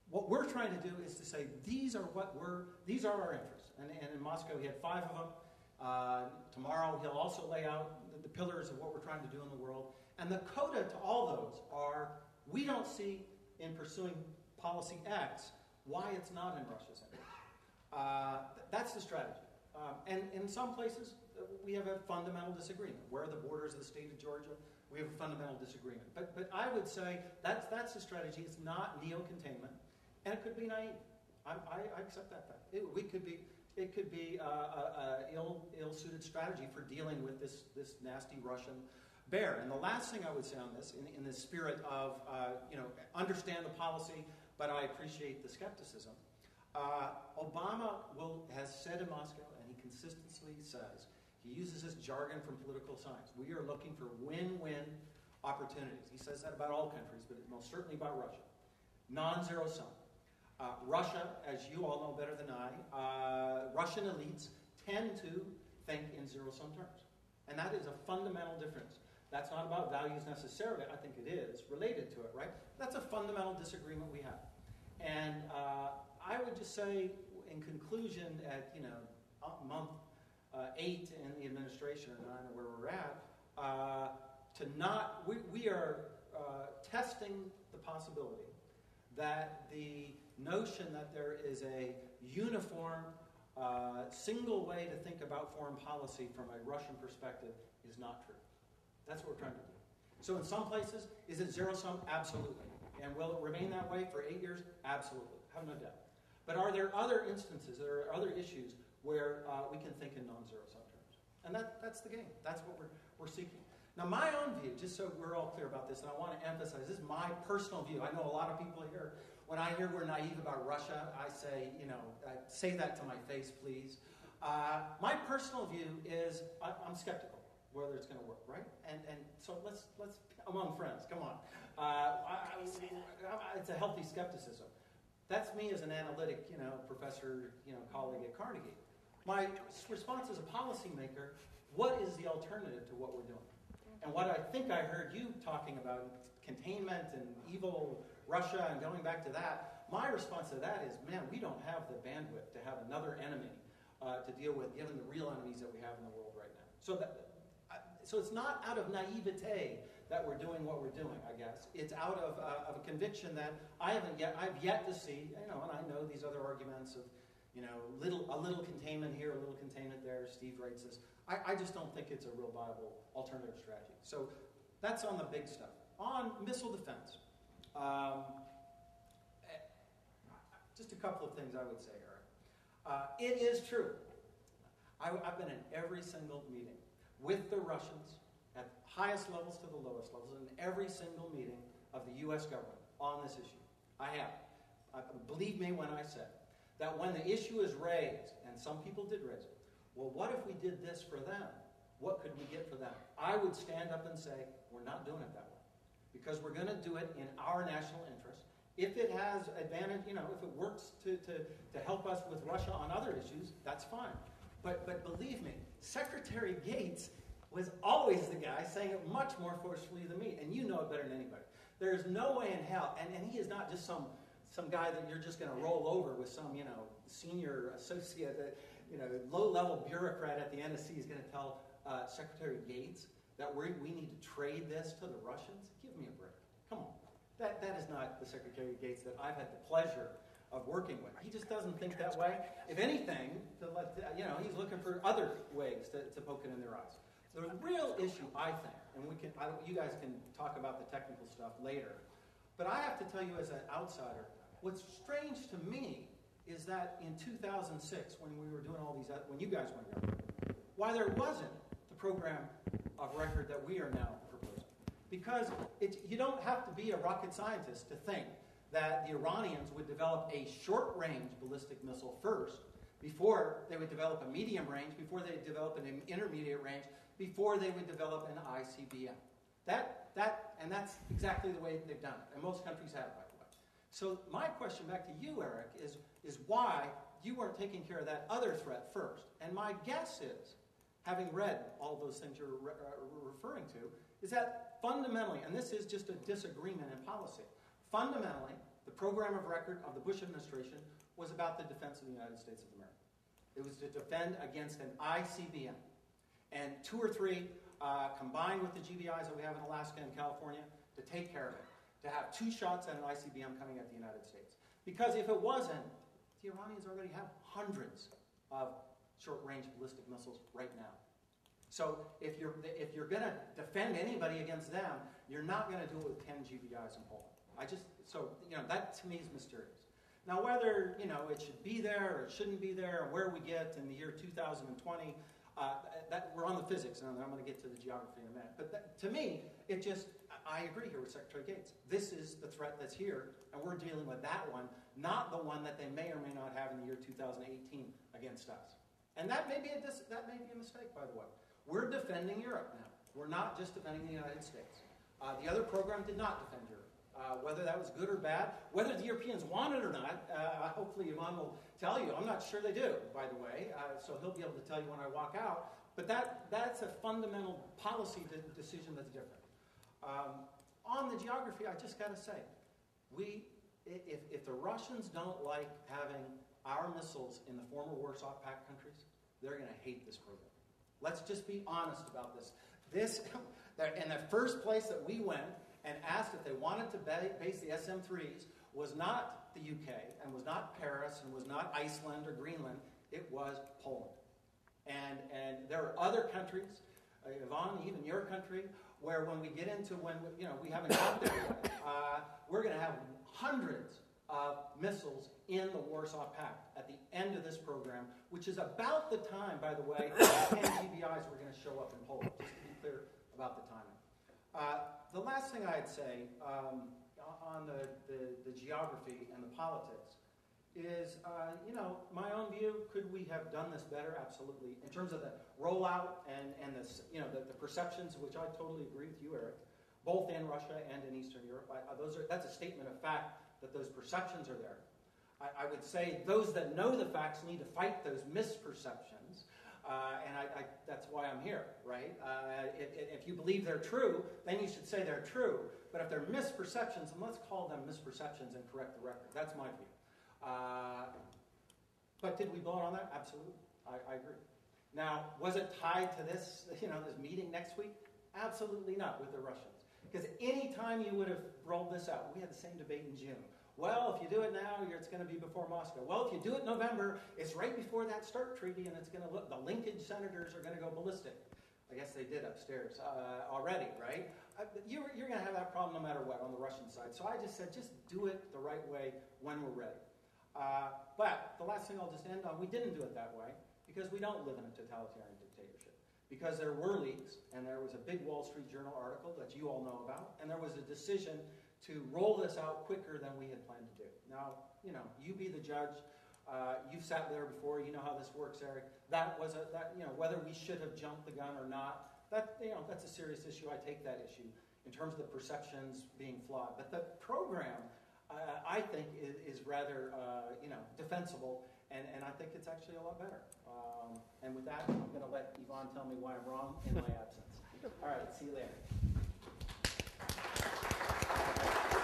what we're trying to do is to say these are what we're these are our interests, and, and in Moscow he had five of them. Uh, tomorrow he'll also lay out the, the pillars of what we're trying to do in the world, and the coda to all those are we don't see in pursuing policy X why it's not in Russia's interest. Uh, th that's the strategy, um, and in some places we have a fundamental disagreement. Where are the borders of the state of Georgia? We have a fundamental disagreement. But, but I would say that's, that's the strategy. It's not neo-containment, and it could be naive. I, I, I accept that fact. It, we could be, it could be uh, a, a ill, ill-suited strategy for dealing with this, this nasty Russian bear. And the last thing I would say on this, in, in the spirit of, uh, you know, understand the policy, but I appreciate the skepticism, uh, Obama will, has said in Moscow, and he consistently says, he uses this jargon from political science. We are looking for win-win opportunities. He says that about all countries, but most certainly about Russia. Non-zero sum. Uh, Russia, as you all know better than I, uh, Russian elites tend to think in zero-sum terms. And that is a fundamental difference. That's not about values necessarily. I think it is related to it, right? That's a fundamental disagreement we have. And uh, I would just say, in conclusion, at, you know, a month, Uh, eight in the administration, or nine, or where we're at, uh, to not, we, we are uh, testing the possibility that the notion that there is a uniform, uh, single way to think about foreign policy from a Russian perspective is not true. That's what we're trying to do. So in some places, is it zero-sum? Absolutely. And will it remain that way for eight years? Absolutely. I have no doubt. But are there other instances, there are other issues where uh, we can think in non-zero sum terms? And that, that's the game. That's what we're, we're seeking. Now, my own view, just so we're all clear about this, and I want to emphasize, this is my personal view. I know a lot of people here, when I hear we're naive about Russia, I say, you know, I say that to my face, please. Uh, my personal view is I, I'm skeptical whether it's going to work, right? And and so let's, let's among friends, come on. Uh, I, I, it's a healthy skepticism. That's me as an analytic, you know, professor, you know, colleague at Carnegie. My response as a policymaker, what is the alternative to what we're doing? And what I think I heard you talking about, containment and evil Russia and going back to that, my response to that is, man, we don't have the bandwidth to have another enemy uh, to deal with, given the real enemies that we have in the world right now. So, that, uh, so it's not out of naivete that we're doing what we're doing, I guess. It's out of, uh, of a conviction that I haven't yet, I've yet to see, you know, and I know these other arguments of, you know, little, a little containment here, a little containment there. Steve writes this. I, I just don't think it's a real viable alternative strategy. So that's on the big stuff. On missile defense, um, just a couple of things I would say, Eric. Uh, it is true. I, I've been in every single meeting with the Russians, at highest levels to the lowest levels, in every single meeting of the U S government on this issue. I have. I, believe me when I say that when the issue is raised, and some people did raise it, well, what if we did this for them? What could we get for them? I would stand up and say, we're not doing it that way. Because we're going to do it in our national interest. If it has advantage, you know, if it works to, to, to help us with Russia on other issues, that's fine. But, but believe me, Secretary Gates was always the guy saying it much more forcefully than me. And you know it better than anybody. There's no way in hell, and, and he is not just some, some guy that you're just going to roll over with some, you know, senior associate that, you know, low-level bureaucrat at the N S C is going to tell uh, Secretary Gates that we we need to trade this to the Russians? Give me a break. Come on. That, that is not the Secretary Gates that I've had the pleasure of working with. He just doesn't think that way. If anything, to let the, you know, he's looking for other ways to, to poke it in their eyes. The real issue, I think, and we can, I, you guys can talk about the technical stuff later, but I have to tell you as an outsider, what's strange to me is that in two thousand six, when we were doing all these, when you guys went there, why there wasn't the program of record that we are now proposing. Because it's, you don't have to be a rocket scientist to think that the Iranians would develop a short-range ballistic missile first, before they would develop a medium range, before they would develop an intermediate range, before they would develop an I C B M. That, that, and that's exactly the way they've done it, and most countries have it. So my question back to you, Eric, is, is why you weren't taking care of that other threat first. And my guess is, having read all those things you're re re referring to, is that fundamentally, and this is just a disagreement in policy, fundamentally, the program of record of the Bush administration was about the defense of the United States of America. It was to defend against an I C B M. And two or three, uh, combined with the G B Is that we have in Alaska and California, to take care of it. To have two shots at an I C B M coming at the United States. Because if it wasn't, the Iranians already have hundreds of short-range ballistic missiles right now. So if you're, if you're going to defend anybody against them, you're not going to do it with ten G B Is in Poland. I just, so, you know, that to me is mysterious. Now whether, you know, it should be there or it shouldn't be there, and where we get in the year two thousand twenty, uh, that, we're on the physics, and I'm going to get to the geography in a minute. But that, to me, it just, I agree here with Secretary Gates. This is the threat that's here, and we're dealing with that one, not the one that they may or may not have in the year two thousand eighteen against us. And that may be a, dis that may be a mistake, by the way. We're defending Europe now. We're not just defending the United States. Uh, the other program did not defend Europe. Uh, whether that was good or bad, whether the Europeans want it or not, uh, hopefully Ivan will tell you. I'm not sure they do, by the way, uh, so he'll be able to tell you when I walk out. But that, that's a fundamental policy de decision that's different. Um, on the geography, I just got to say, we, if, if the Russians don't like having our missiles in the former Warsaw Pact countries, they're going to hate this program. Let's just be honest about this. This, in the first place that we went and asked if they wanted to base the S M threes was not the U K, and was not Paris, and was not Iceland or Greenland. It was Poland. And, and there are other countries, uh, Ivan, even your country, where when we get into when, you know, we haven't got there yet, uh, we're going to have hundreds of missiles in the Warsaw Pact at the end of this program, which is about the time, by the way, ten G B Is were going to show up in Poland, just to be clear about the timing. Uh, the last thing I'd say um, on the, the, the geography and the politics is, uh, you know, my own view, could we have done this better? Absolutely. In terms of the rollout and, and the, you know, the, the perceptions, which I totally agree with you, Eric, both in Russia and in Eastern Europe. I, those are, that's a statement of fact that those perceptions are there. I, I would say those that know the facts need to fight those misperceptions. Uh, and I, I, that's why I'm here, right? Uh, if, if you believe they're true, then you should say they're true. But if they're misperceptions, then let's call them misperceptions and correct the record. That's my view. Uh, but did we blow it on that? Absolutely. I, I agree. Now, was it tied to this, you know, this meeting next week? Absolutely not with the Russians. Because any time you would have rolled this out, we had the same debate in June. Well, if you do it now, it's going to be before Moscow. Well, if you do it in November, it's right before that START treaty, and it's going to look, the linkage senators are going to go ballistic. I guess they did upstairs uh, already, right? Uh, you're, you're going to have that problem no matter what on the Russian side. So I just said, just do it the right way when we're ready. Uh, but the last thing I'll just end on, we didn't do it that way because we don't live in a totalitarian dictatorship. Because there were leaks, and there was a big Wall Street Journal article that you all know about, and there was a decision to roll this out quicker than we had planned to do. Now, you know, you be the judge. Uh, you've sat there before. You know how this works, Eric. That was a, that, you know, whether we should have jumped the gun or not, that, you know, that's a serious issue. I take that issue in terms of the perceptions being flawed. But the program, uh, I think, is, is rather, uh, you know, defensible. And, and I think it's actually a lot better. Um, and with that, I'm going to let Ivan tell me why I'm wrong in my absence. All right, see you later.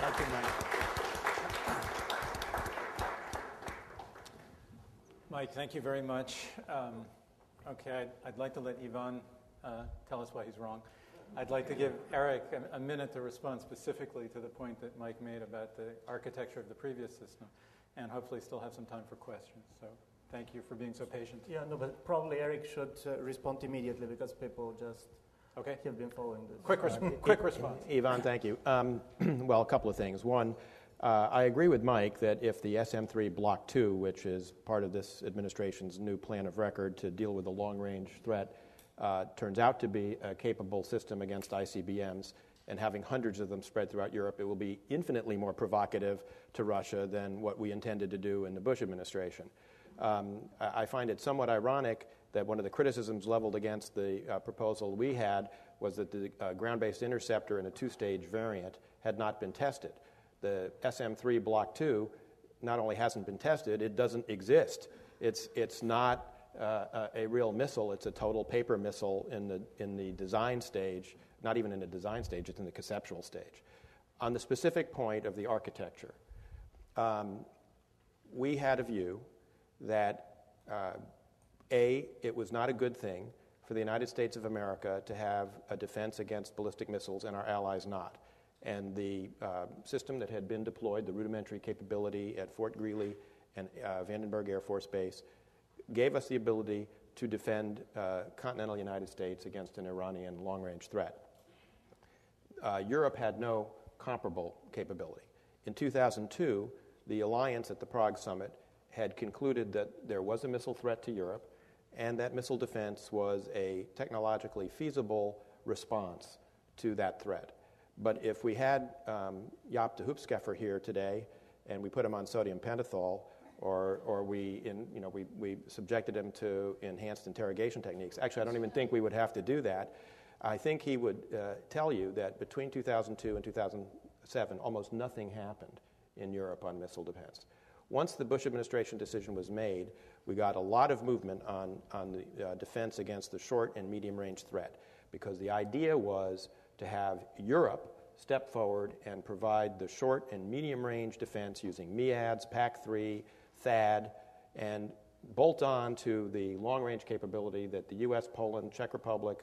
Thank you, Mike. Mike, thank you very much. Um, okay, I'd, I'd like to let Ivan uh, tell us why he's wrong. I'd like to give Eric a, a minute to respond specifically to the point that Mike made about the architecture of the previous system, and hopefully still have some time for questions. So thank you for being so patient. Yeah, no, but probably Eric should uh, respond immediately because people just okay. have been following this. Quick, res- uh, quick response. Ivan, thank you. Um, well, a couple of things. One, uh, I agree with Mike that if the S M three Block two, which is part of this administration's new plan of record to deal with the long-range threat, uh, turns out to be a capable system against I C B Ms, and having hundreds of them spread throughout Europe, it will be infinitely more provocative to Russia than what we intended to do in the Bush administration. Um, I find it somewhat ironic that one of the criticisms leveled against the uh, proposal we had was that the uh, ground-based interceptor in a two-stage variant had not been tested. The S M three Block two not only hasn't been tested, it doesn't exist. It's, it's not Uh, a, a real missile. It's a total paper missile in the in the design stage, not even in the design stage, it's in the conceptual stage. On the specific point of the architecture, um, we had a view that, uh, A, it was not a good thing for the United States of America to have a defense against ballistic missiles and our allies not. And the uh, system that had been deployed, the rudimentary capability at Fort Greely and uh, Vandenberg Air Force Base, gave us the ability to defend uh, continental United States against an Iranian long-range threat. Uh, Europe had no comparable capability. In two thousand two, the alliance at the Prague summit had concluded that there was a missile threat to Europe, and that missile defense was a technologically feasible response to that threat. But if we had um, Jaap de Hoopskeffer here today, and we put him on sodium pentothal, Or, or we, in, you know, we, we subjected him to enhanced interrogation techniques. Actually, I don't even think we would have to do that. I think he would uh, tell you that between two thousand two and two thousand seven, almost nothing happened in Europe on missile defense. Once the Bush administration decision was made, we got a lot of movement on, on the uh, defense against the short and medium-range threat, because the idea was to have Europe step forward and provide the short and medium-range defense using MEADS, PAC three, THAAD, and bolt on to the long-range capability that the U S, Poland, Czech Republic,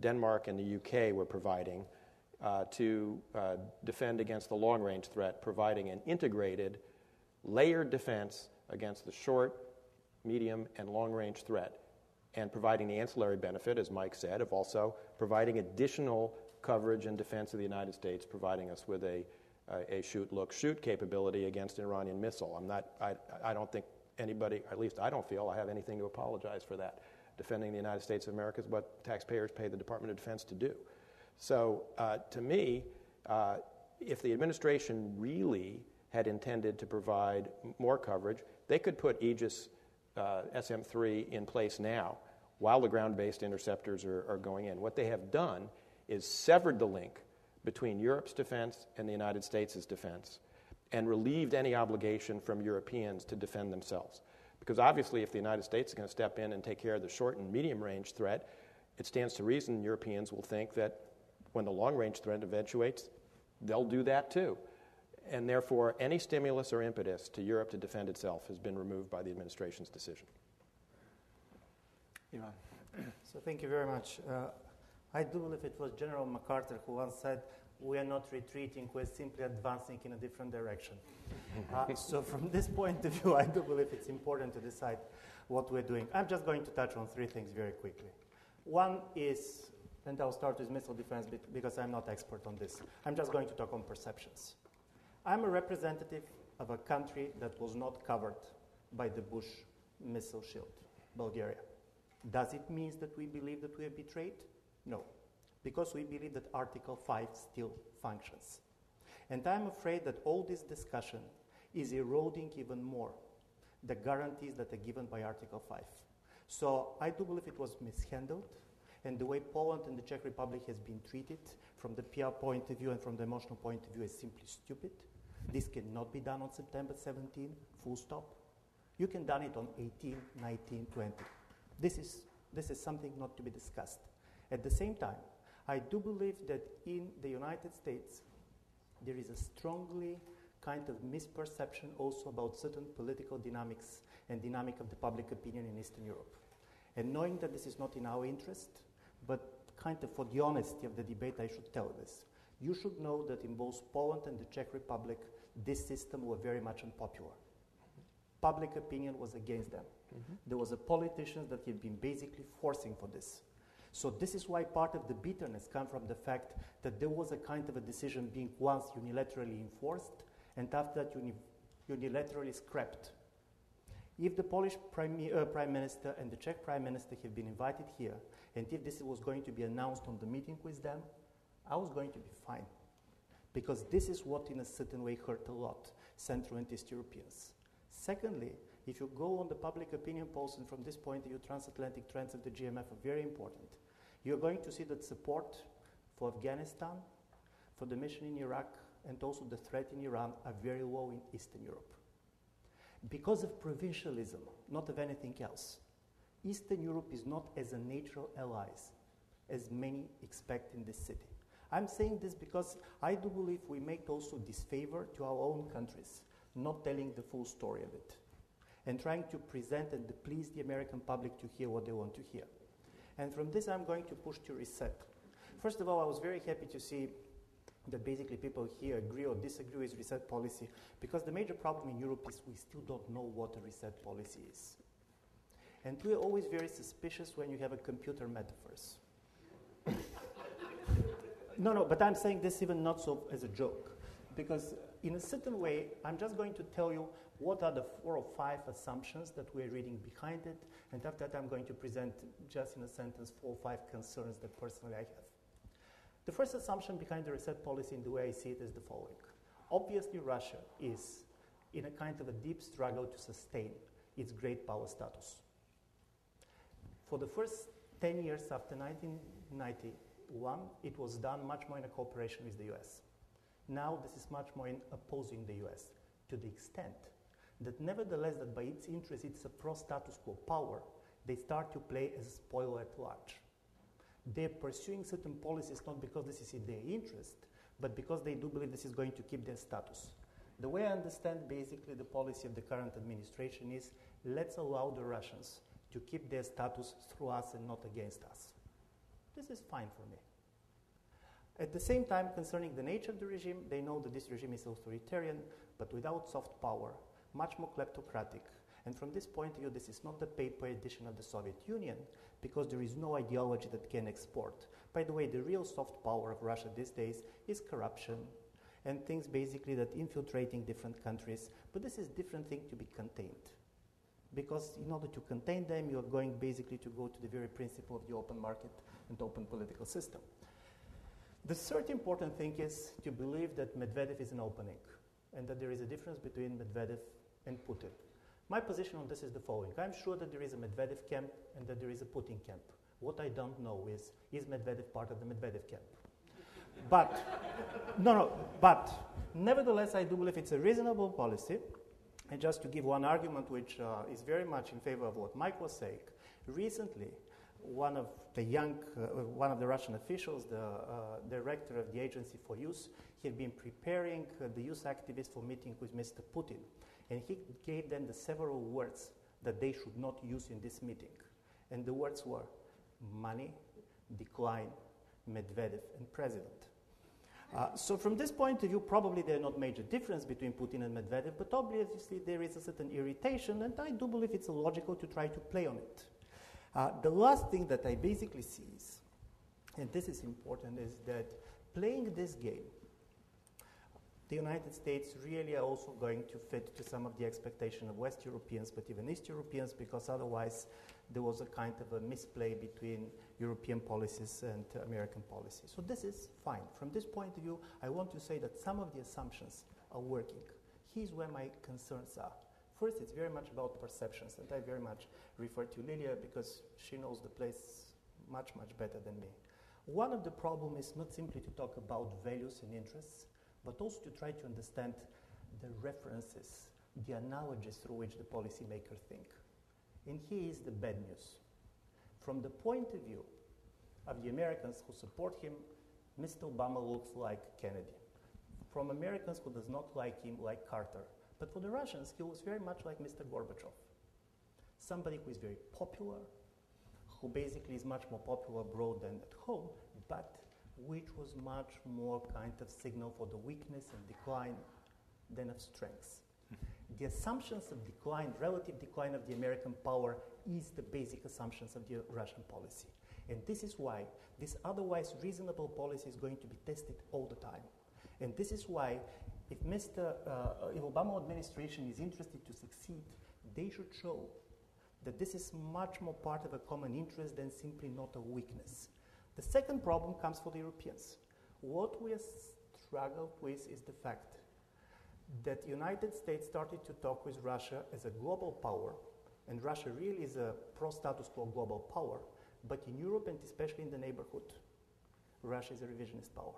Denmark, and the U K were providing uh, to uh, defend against the long-range threat, providing an integrated, layered defense against the short, medium, and long-range threat, and providing the ancillary benefit, as Mike said, of also providing additional coverage and defense of the United States, providing us with a a shoot, look, shoot capability against an Iranian missile. I'm not. I. I don't think anybody, or at least I don't feel I have anything to apologize for that. Defending the United States of America is what taxpayers pay the Department of Defense to do. So uh, to me, uh, if the administration really had intended to provide more coverage, they could put Aegis uh, S M three in place now while the ground-based interceptors are, are going in. What they have done is severed the link between Europe's defense and the United States' defense and relieved any obligation from Europeans to defend themselves. Because obviously if the United States is going to step in and take care of the short and medium-range threat, it stands to reason Europeans will think that when the long-range threat eventuates, they'll do that too. And therefore, any stimulus or impetus to Europe to defend itself has been removed by the administration's decision. Ivan. So thank you very much. Uh, I do believe it was General MacArthur who once said, we are not retreating, we're simply advancing in a different direction. uh, so from this point of view, I do believe it's important to decide what we're doing. I'm just going to touch on three things very quickly. One is, and I'll start with missile defense because I'm not expert on this. I'm just going to talk on perceptions. I'm a representative of a country that was not covered by the Bush missile shield, Bulgaria. Does it mean that we believe that we are betrayed? No, because we believe that Article five still functions. And I'm afraid that all this discussion is eroding even more the guarantees that are given by Article five. So I do believe it was mishandled, and the way Poland and the Czech Republic has been treated from the P R point of view and from the emotional point of view is simply stupid. This cannot be done on September seventeenth, full stop. You can done it on eighteen, nineteen, twenty. This is, this is something not to be discussed. At the same time, I do believe that in the United States, there is a strongly kind of misperception also about certain political dynamics and dynamic of the public opinion in Eastern Europe. And knowing that this is not in our interest, but kind of for the honesty of the debate, I should tell this. You should know that in both Poland and the Czech Republic, this system were very much unpopular. Public opinion was against them. Mm-hmm. There was a politicians that had been basically forcing for this. So this is why part of the bitterness comes from the fact that there was a kind of a decision being once unilaterally enforced, and after that uni- unilaterally scrapped. If the Polish prime, uh, prime Minister and the Czech Prime Minister have been invited here, and if this was going to be announced on the meeting with them, I was going to be fine. Because this is what in a certain way hurt a lot, Central and East Europeans. Secondly, if you go on the public opinion polls, and from this point, your transatlantic trends of the G M F are very important, you're going to see that support for Afghanistan, for the mission in Iraq, and also the threat in Iran are very low in Eastern Europe. Because of provincialism, not of anything else, Eastern Europe is not as a natural ally as many expect in this city. I'm saying this because I do believe we make also disfavor to our own countries, not telling the full story of it, and trying to present and to please the American public to hear what they want to hear. And from this, I'm going to push to reset. First of all, I was very happy to see that basically people here agree or disagree with reset policy, because the major problem in Europe is we still don't know what a reset policy is. And we're always very suspicious when you have a computer metaphors. no, no, but I'm saying this even not so as a joke, because in a certain way, I'm just going to tell you what are the four or five assumptions that we're reading behind it, and after that I'm going to present just in a sentence four or five concerns that personally I have. The first assumption behind the reset policy in the way I see it is the following. Obviously, Russia is in a kind of a deep struggle to sustain its great power status. For the first ten years after nineteen ninety-one, it was done much more in a cooperation with the U S. Now this is much more in opposing the U S to the extent that nevertheless that by its interest, it's a pro-status quo power, they start to play as a spoiler at large. They're pursuing certain policies not because this is in their interest, but because they do believe this is going to keep their status. The way I understand basically the policy of the current administration is let's allow the Russians to keep their status through us and not against us. This is fine for me. At the same time, concerning the nature of the regime, they know that this regime is authoritarian, but without soft power, much more kleptocratic. And from this point of view, this is not the paper edition of the Soviet Union, because there is no ideology that can export. By the way, the real soft power of Russia these days is corruption and things basically that infiltrating different countries. But this is a different thing to be contained. Because in order to contain them, you are going basically to go to the very principle of the open market and open political system. The third important thing is to believe that Medvedev is an opening and that there is a difference between Medvedev and Putin. My position on this is the following. I'm sure that there is a Medvedev camp and that there is a Putin camp. What I don't know is, is Medvedev part of the Medvedev camp? But, no, no, but, nevertheless, I do believe it's a reasonable policy. And just to give one argument which uh, is very much in favor of what Mike was saying, recently, one of the young, uh, one of the Russian officials, the uh, director of the Agency for Youth, he had been preparing uh, the youth activists for meeting with Mister Putin. And he gave them the several words that they should not use in this meeting. And the words were money, decline, Medvedev, and president. Uh, so from this point of view, probably there are not major differences between Putin and Medvedev, but obviously there is a certain irritation, and I do believe it's illogical to try to play on it. Uh, the last thing that I basically see is, and this is important, is that playing this game, the United States really are also going to fit to some of the expectation of West Europeans, but even East Europeans, because otherwise there was a kind of a misplay between European policies and American policies. So this is fine. From this point of view, I want to say that some of the assumptions are working. Here's where my concerns are. First, it's very much about perceptions, and I very much refer to Lilia because she knows the place much, much better than me. One of the problems is not simply to talk about values and interests, but also to try to understand the references, the analogies through which the policymaker think. And here is the bad news. From the point of view of the Americans who support him, Mister Obama looks like Kennedy. From Americans who does not like him, like Carter. But for the Russians, he looks very much like Mister Gorbachev. Somebody who is very popular, who basically is much more popular abroad than at home, but which was much more kind of signal for the weakness and decline than of strengths. The assumptions of decline, relative decline of the American power is the basic assumptions of the Russian policy. And this is why this otherwise reasonable policy is going to be tested all the time. And this is why if Mister Uh, if Obama administration is interested to succeed, they should show that this is much more part of a common interest than simply not a weakness. The second problem comes for the Europeans. What we struggle with is the fact that the United States started to talk with Russia as a global power, and Russia really is a pro-status quo global power, but in Europe and especially in the neighborhood, Russia is a revisionist power.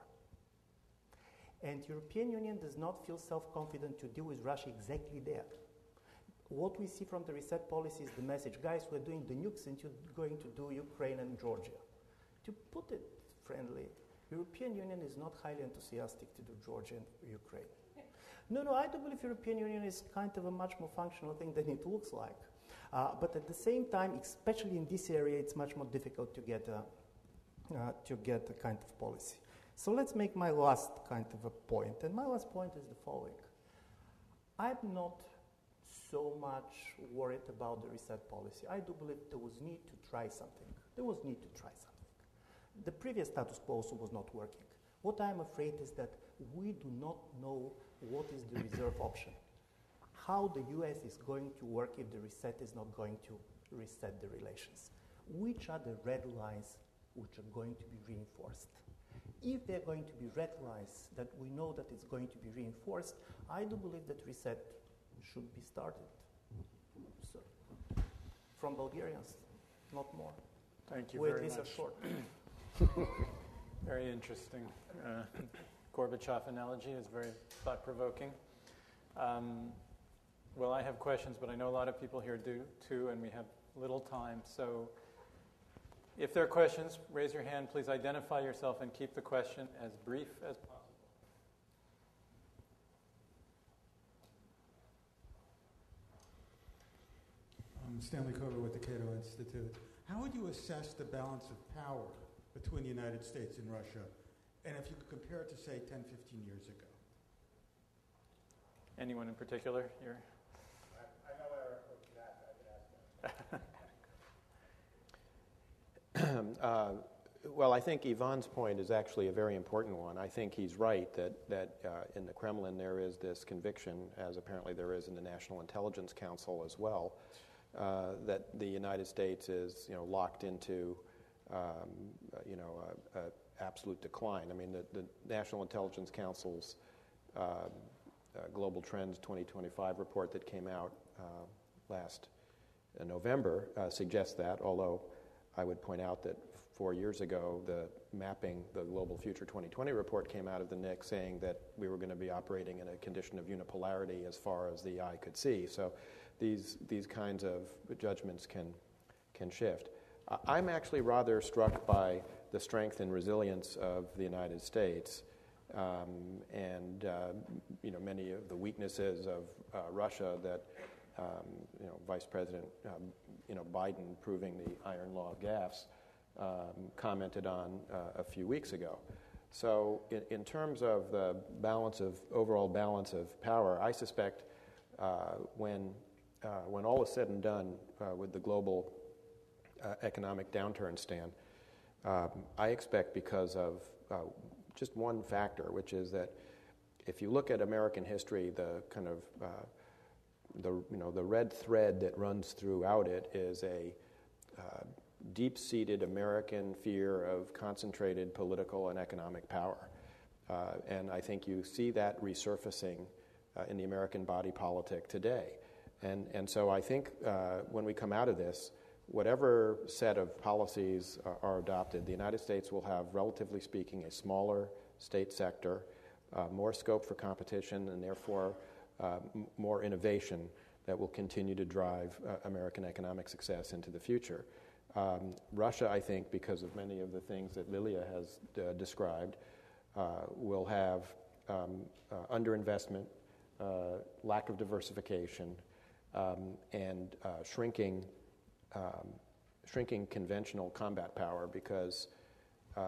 And European Union does not feel self-confident to deal with Russia exactly there. What we see from the reset policy is the message, guys, we're doing the nukes and you're going to do Ukraine and Georgia. To put it friendly, European Union is not highly enthusiastic to do Georgia and Ukraine. No, no, I do believe European Union is kind of a much more functional thing than it looks like. Uh, but at the same time, especially in this area, it's much more difficult to get a, uh, to get a kind of policy. So let's make my last kind of a point. And my last point is the following. I'm not so much worried about the reset policy. I do believe there was need to try something. There was need to try something. The previous status quo also was not working. What I'm afraid is that we do not know what is the reserve option. How the U S is going to work if the reset is not going to reset the relations. Which are the red lines which are going to be reinforced? If they're going to be red lines that we know that it's going to be reinforced, I do believe that reset should be started. So, from Bulgarians, not more. Thank you very much. Wait, these are short. Very interesting. Uh, Gorbachev analogy is very thought-provoking. Um, well, I have questions, but I know a lot of people here do too, and we have little time. So if there are questions, raise your hand. Please identify yourself and keep the question as brief as possible. I'm Stanley Kober with the Cato Institute. How would you assess the balance of power between the United States and Russia, and if you could compare it to, say, ten, fifteen years ago? Anyone in particular here? I, I know Eric looked at that, but I can ask that. uh, well, I think Ivan's point is actually a very important one. I think he's right that, that uh, in the Kremlin there is this conviction, as apparently there is in the National Intelligence Council as well, uh, that the United States is, you know, locked into Um, you know, a, a, absolute decline. I mean, the, the National Intelligence Council's uh, uh, Global Trends twenty twenty-five report that came out uh, last uh, November uh, suggests that, although I would point out that four years ago, the mapping, the Global Future twenty twenty report came out of the N I C saying that we were going to be operating in a condition of unipolarity as far as the eye could see. So these these kinds of judgments can can shift. I'm actually rather struck by the strength and resilience of the United States um, and uh, you know, many of the weaknesses of uh, Russia that um, you know, Vice President um, you know, Biden, proving the iron law of gaffes, Um, commented on uh, a few weeks ago. So in, in terms of the balance of overall balance of power, I suspect uh, when uh, when all is said and done uh, with the global uh, economic downturn stand, um, I expect, because of uh, just one factor, which is that if you look at American history, the kind of uh, the you know the red thread that runs throughout it is a uh, deep-seated American fear of concentrated political and economic power. Uh, and I think you see that resurfacing uh, in the American body politic today. And, and so I think uh, when we come out of this, whatever set of policies uh, are adopted, the United States will have, relatively speaking, a smaller state sector, uh, more scope for competition, and therefore uh, m- more innovation that will continue to drive uh, American economic success into the future. Um, Russia, I think, because of many of the things that Lilia has uh, described, uh, will have um, uh, underinvestment, uh, lack of diversification, um, and uh, shrinking, um, shrinking conventional combat power, because uh,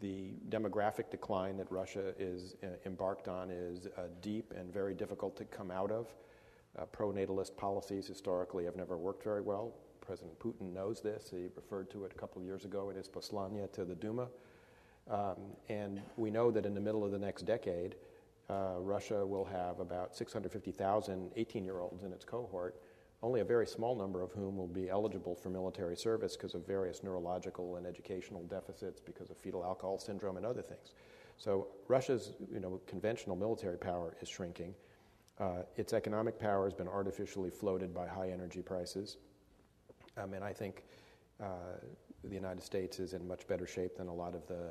the demographic decline that Russia is uh, embarked on is uh, deep and very difficult to come out of. Uh, pro-natalist policies historically have never worked very well. President Putin knows this. He referred to it a couple of years ago in his Poslania to the Duma. Um, and we know that in the middle of the next decade, uh, Russia will have about six hundred fifty thousand eighteen-year-olds in its cohort, only a very small number of whom will be eligible for military service because of various neurological and educational deficits, because of fetal alcohol syndrome and other things. So Russia's you know, conventional military power is shrinking. Uh, its economic power has been artificially floated by high energy prices. Um, and I think uh, the United States is in much better shape than a lot of the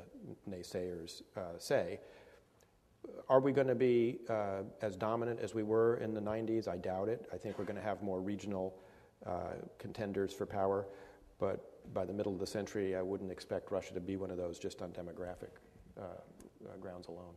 naysayers uh, say. Are we going to be uh, as dominant as we were in the nineties? I doubt it. I think we're going to have more regional uh, contenders for power. But by the middle of the century, I wouldn't expect Russia to be one of those just on demographic uh, grounds alone.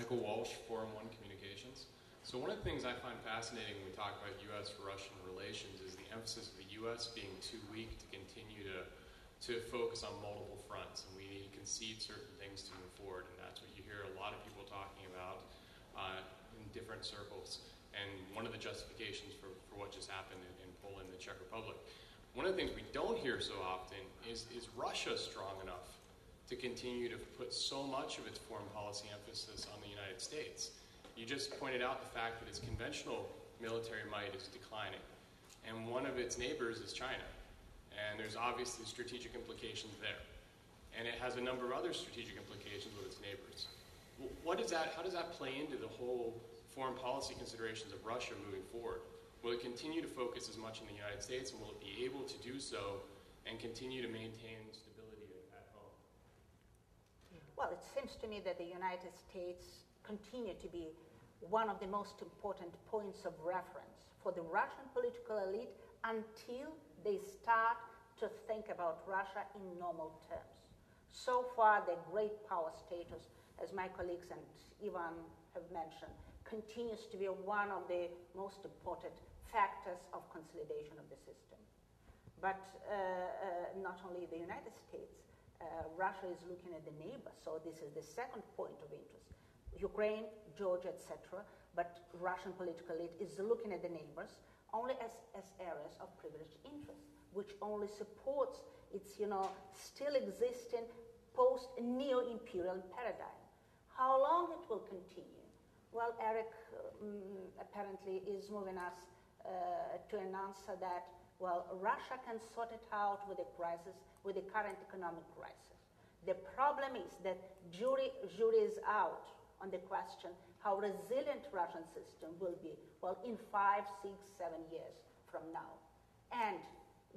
Michael Walsh, Forum One Communications. So one of the things I find fascinating when we talk about U S-Russian relations is the emphasis of the U S being too weak to continue to, to focus on multiple fronts, and we need to concede certain things to move forward, and that's what you hear a lot of people talking about uh, in different circles. And one of the justifications for, for what just happened in, in Poland and the Czech Republic. One of the things we don't hear so often is, is Russia strong enough to continue to put so much of its foreign policy emphasis on the United States? You just pointed out the fact that its conventional military might is declining, and one of its neighbors is China, and there's obviously strategic implications there, and it has a number of other strategic implications with its neighbors. What is that? How does that play into the whole foreign policy considerations of Russia moving forward? Will it continue to focus as much on the United States, and will it be able to do so and continue to maintain stability? Well, it seems to me that the United States continue to be one of the most important points of reference for the Russian political elite until they start to think about Russia in normal terms. So far, the great power status, as my colleagues and Ivan have mentioned, continues to be one of the most important factors of consolidation of the system. But uh, uh, not only the United States, Uh, Russia is looking at the neighbor, so this is the second point of interest. Ukraine, Georgia, et cetera, but Russian political elite is looking at the neighbors only as, as areas of privileged interest, which only supports its, you know, still existing post-neo-imperial paradigm. How long it will continue, Well, Eric um, apparently is moving us uh, to an answer that, well, Russia can sort it out with the crisis, with the current economic crisis. The problem is that jury, jury is out on the question how resilient Russian system will be, well, in five, six, seven years from now. And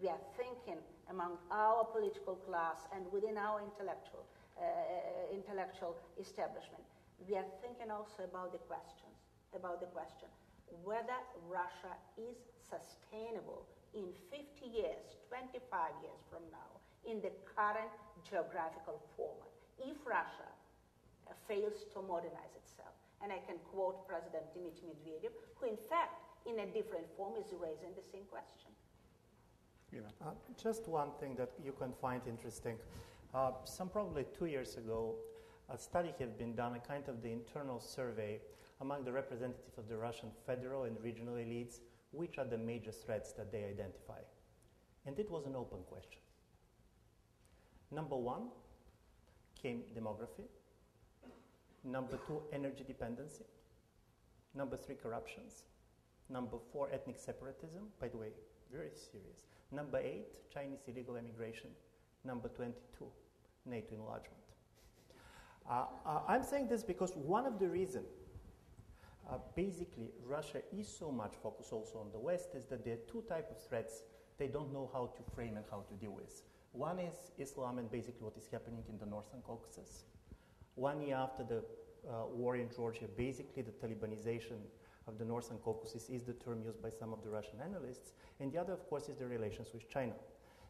we are thinking among our political class and within our intellectual, uh, intellectual establishment, we are thinking also about the questions, about the question whether Russia is sustainable in fifty years, twenty-five years from now, in the current geographical format, if Russia fails to modernize itself. And I can quote President Dmitry Medvedev, who in fact, in a different form, is raising the same question. Yeah. Uh, just one thing that you can find interesting. Uh, some probably two years ago, a study had been done, a kind of the internal survey among the representatives of the Russian federal and regional elites, which are the major threats that they identify. And it was an open question. Number one came demography. Number two, energy dependency. Number three, corruptions. Number four, ethnic separatism. By the way, very serious. Number eight, Chinese illegal immigration. Number twenty-two, NATO enlargement. Uh, I'm saying this because one of the reasons uh, basically Russia is so much focused also on the West is that there are two types of threats they don't know how to frame and how to deal with. One is Islam and basically what is happening in the Northern Caucasus. One year after the uh, war in Georgia, basically the Talibanization of the Northern Caucasus is the term used by some of the Russian analysts. And the other, of course, is the relations with China.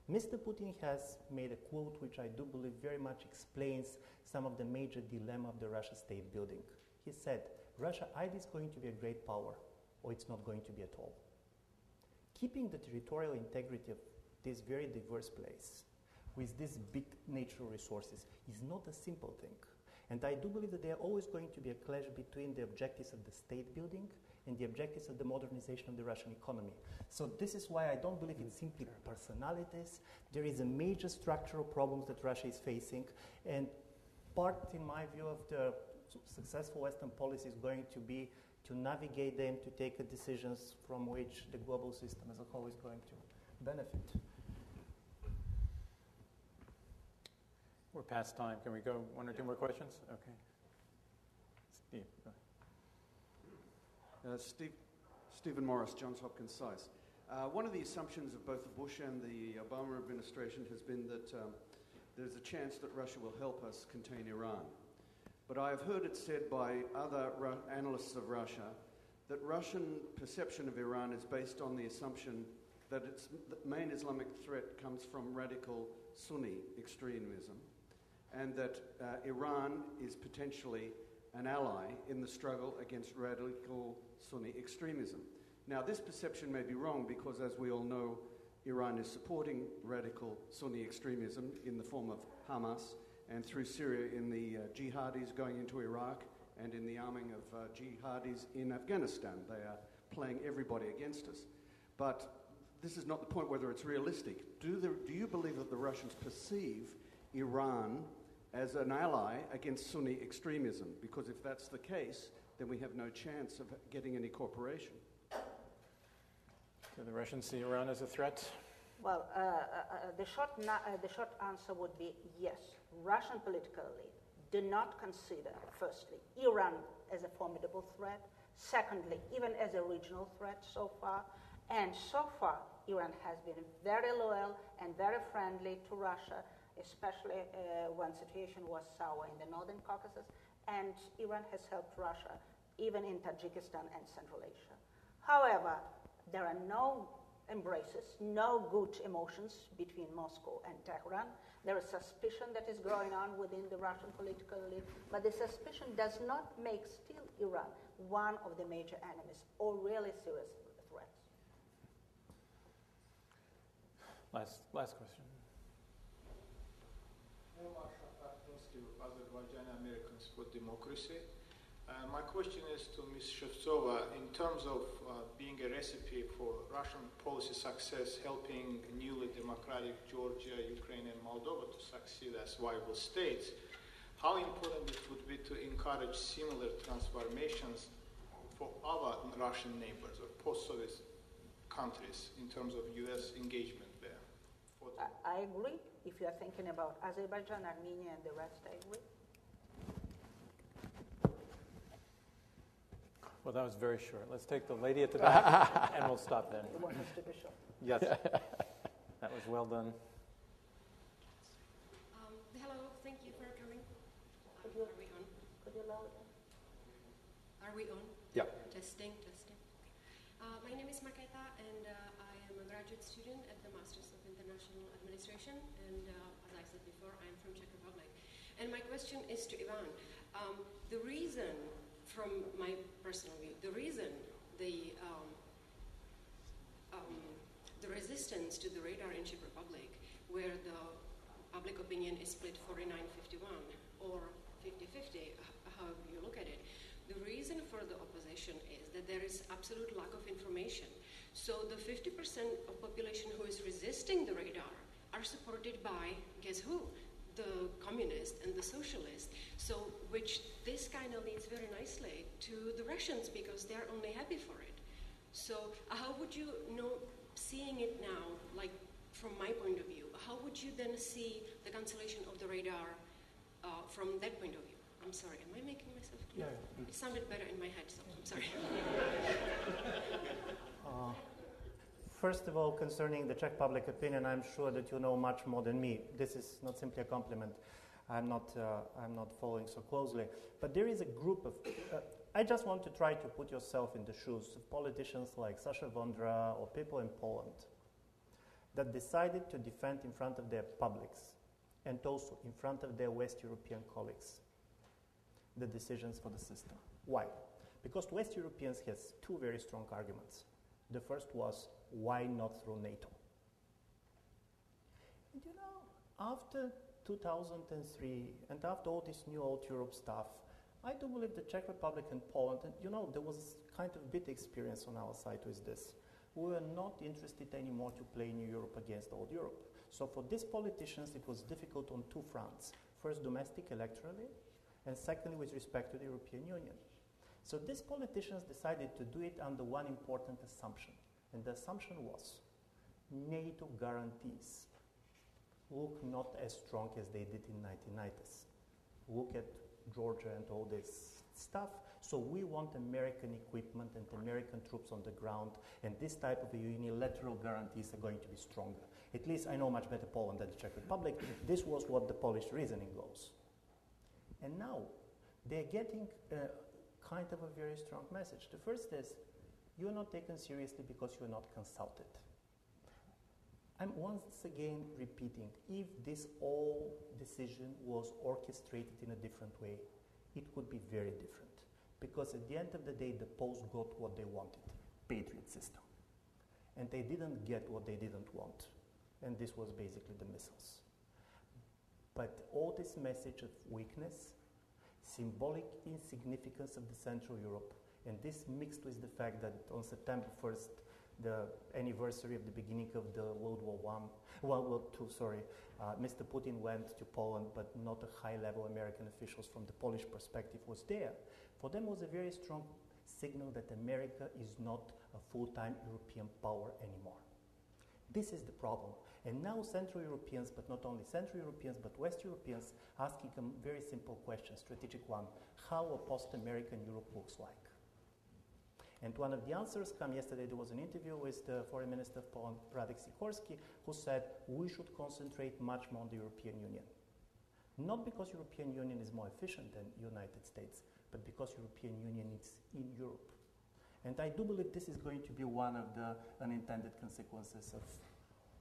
Mister Putin has made a quote which I do believe very much explains some of the major dilemma of the Russian state building. He said, Russia either is going to be a great power or it's not going to be at all. Keeping the territorial integrity of this very diverse place with these big natural resources is not a simple thing. And I do believe that there are always going to be a clash between the objectives of the state building and the objectives of the modernization of the Russian economy. So this is why I don't believe it's simply personalities. There is a major structural problem that Russia is facing. And part, in my view, of the successful Western policy is going to be to navigate them, to take the decisions from which the global system as a whole is going to benefit. We're past time. Can we go one or two more questions? Okay. Steve, go ahead. Uh, Steve, Stephen Morris, Johns Hopkins Science. Uh, one of the assumptions of both the Bush and the Obama administration has been that um, there's a chance that Russia will help us contain Iran. But I have heard it said by other Ru- analysts of Russia that Russian perception of Iran is based on the assumption that its main Islamic threat comes from radical Sunni extremism, and that uh, Iran is potentially an ally in the struggle against radical Sunni extremism. Now, this perception may be wrong because, as we all know, Iran is supporting radical Sunni extremism in the form of Hamas and through Syria in the uh, jihadis going into Iraq and in the arming of uh, jihadis in Afghanistan. They are playing everybody against us. But this is not the point whether it's realistic. Do, the, do you believe that the Russians perceive Iran as an ally against Sunni extremism? Because if that's the case, then we have no chance of getting any cooperation. Do the Russians see Iran as a threat? Well, uh, uh, the, short na- uh, the short answer would be yes. Russian political elite do not consider, firstly, Iran as a formidable threat. Secondly, even as a regional threat so far. And so far, Iran has been very loyal and very friendly to Russia, especially uh, when the situation was sour in the Northern Caucasus. And Iran has helped Russia, even in Tajikistan and Central Asia. However, there are no embraces, no good emotions between Moscow and Tehran. There is suspicion that is going on within the Russian political elite, but the suspicion does not make still Iran one of the major enemies or really serious threats. Last, last question. Hello, Ashraf Akhunski, Azerbaijani Americans for Democracy. Uh, my question is to Miz Shevtsova. In terms of uh, being a recipe for Russian policy success, helping newly democratic Georgia, Ukraine, and Moldova to succeed as viable states, how important it would be to encourage similar transformations for our Russian neighbors or post-Soviet countries in terms of U S engagement there? I, I agree. If you are thinking about Azerbaijan, Armenia, and the rest, I agree. Well, that was very short. Let's take the lady at the back, and we'll stop then. The one who's the bishop. Yes. That was well done. Um, hello. Thank you for coming. Um, are we on? Could you allow them? Are we on? Yeah. Testing, testing. Uh, my name is Maketa, and uh, I am a graduate student at the Masters of International Administration. And uh, as I said before, I'm from Czech Republic. And my question is to Ivan. Um, the reason... From my personal view, the reason the um, um, the resistance to the radar in Czech Republic, where the public opinion is split forty-nine fifty-one or fifty fifty, however you look at it, the reason for the opposition is that there is absolute lack of information. So the fifty percent of population who is resisting the radar are supported by, guess who? The communist and the socialist, so which this kind of leads very nicely to the Russians because they're only happy for it. So how would you know, seeing it now, like from my point of view, how would you then see the cancellation of the radar uh, from that point of view? I'm sorry, am I making myself clear? Yeah. It sounded better in my head, so I'm sorry. uh. First of all, concerning the Czech public opinion, I'm sure that you know much more than me. This is not simply a compliment. I'm not, uh, I'm not following so closely. But there is a group of... Uh, I just want to try to put yourself in the shoes of politicians like Sasha Vondra or people in Poland that decided to defend in front of their publics and also in front of their West European colleagues the decisions for the system. Why? Because West Europeans have two very strong arguments. The first was, why not through NATO? And you know, after two thousand three and after all this new old Europe stuff, I do believe the Czech Republic and Poland, and you know, there was kind of bit experience on our side with this. We were not interested anymore to play new Europe against old Europe. So for these politicians, it was difficult on two fronts. First, domestic electorally, and secondly, with respect to the European Union. So these politicians decided to do it under one important assumption. And the assumption was, NATO guarantees look not as strong as they did in nineteen nineties. Look at Georgia and all this stuff. So we want American equipment and American troops on the ground, and this type of unilateral guarantees are going to be stronger. At least I know much better Poland than the Czech Republic. This was what the Polish reasoning goes. And now they're getting uh, kind of a very strong message. The first is, you're not taken seriously because you're not consulted. I'm once again repeating, if this whole decision was orchestrated in a different way, it could be very different. Because at the end of the day, the Poles got what they wanted, Patriot system. And they didn't get what they didn't want. And this was basically the missiles. But all this message of weakness, symbolic insignificance of the Central Europe, and this mixed with the fact that on September first, the anniversary of the beginning of the World War One, World War Two, sorry, uh, Mister Putin went to Poland, but not the high-level American officials from the Polish perspective was there. For them, was a very strong signal that America is not a full-time European power anymore. This is the problem. And now Central Europeans, but not only Central Europeans, but West Europeans, asking a very simple question, strategic one, how a post-American Europe looks like. And one of the answers come yesterday, there was an interview with the Foreign Minister of Poland, Radek Sikorski, who said, we should concentrate much more on the European Union. Not because European Union is more efficient than United States, but because European Union is in Europe. And I do believe this is going to be one of the unintended consequences of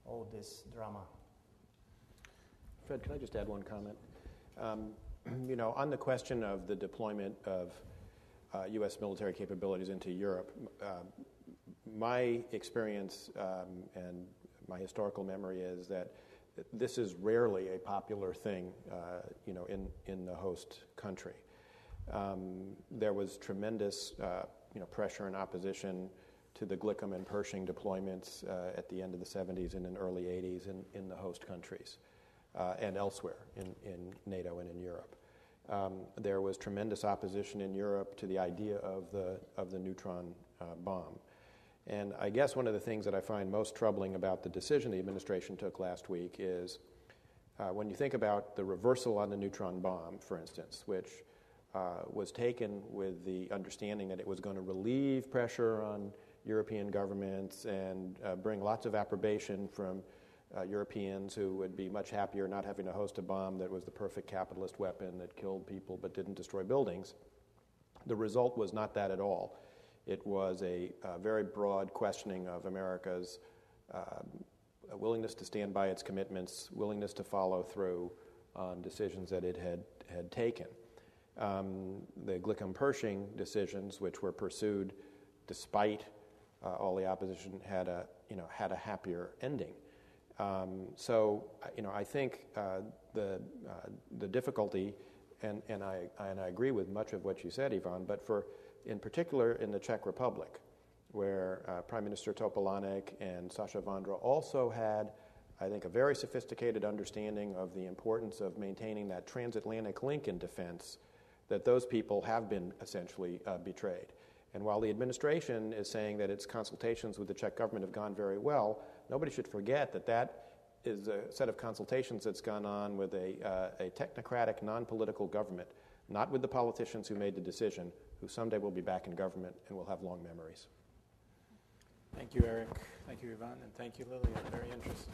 all this drama. Fred, can I just add one comment? Um, you know, on the question of the deployment of Uh, U S military capabilities into Europe. Uh, my experience um, and my historical memory is that this is rarely a popular thing, uh, you know, in, in the host country. Um, there was tremendous, uh, you know, pressure and opposition to the Glickum and Pershing deployments uh, at the end of the seventies and in the early eighties in, in the host countries uh, and elsewhere in, in NATO and in Europe. um, there was tremendous opposition in Europe to the idea of the, of the neutron uh, bomb. And I guess one of the things that I find most troubling about the decision the administration took last week is uh, when you think about the reversal on the neutron bomb, for instance, which uh, was taken with the understanding that it was going to relieve pressure on European governments and uh, bring lots of approbation from uh, Europeans who would be much happier not having to host a bomb that was the perfect capitalist weapon that killed people but didn't destroy buildings. The result was not that at all. It was a, a very broad questioning of America's uh, willingness to stand by its commitments, willingness to follow through on decisions that it had, had taken. Um, the Glickum-Pershing decisions, which were pursued despite uh, all the opposition, had a you know had a happier ending. Um, so you know I think uh, the uh, the difficulty, and and I and I agree with much of what you said, Ivan, but for in particular in the Czech Republic, where uh, Prime Minister Topolánek and Sasha Vondra also had, I think, a very sophisticated understanding of the importance of maintaining that transatlantic link in defense, that those people have been essentially uh, betrayed. And while the administration is saying that its consultations with the Czech government have gone very well, nobody should forget that that is a set of consultations that's gone on with a, uh, a technocratic, non-political government, not with the politicians who made the decision, who someday will be back in government and will have long memories. Thank you, Eric. Thank you, Ivan. And thank you, Lilia. Very interesting.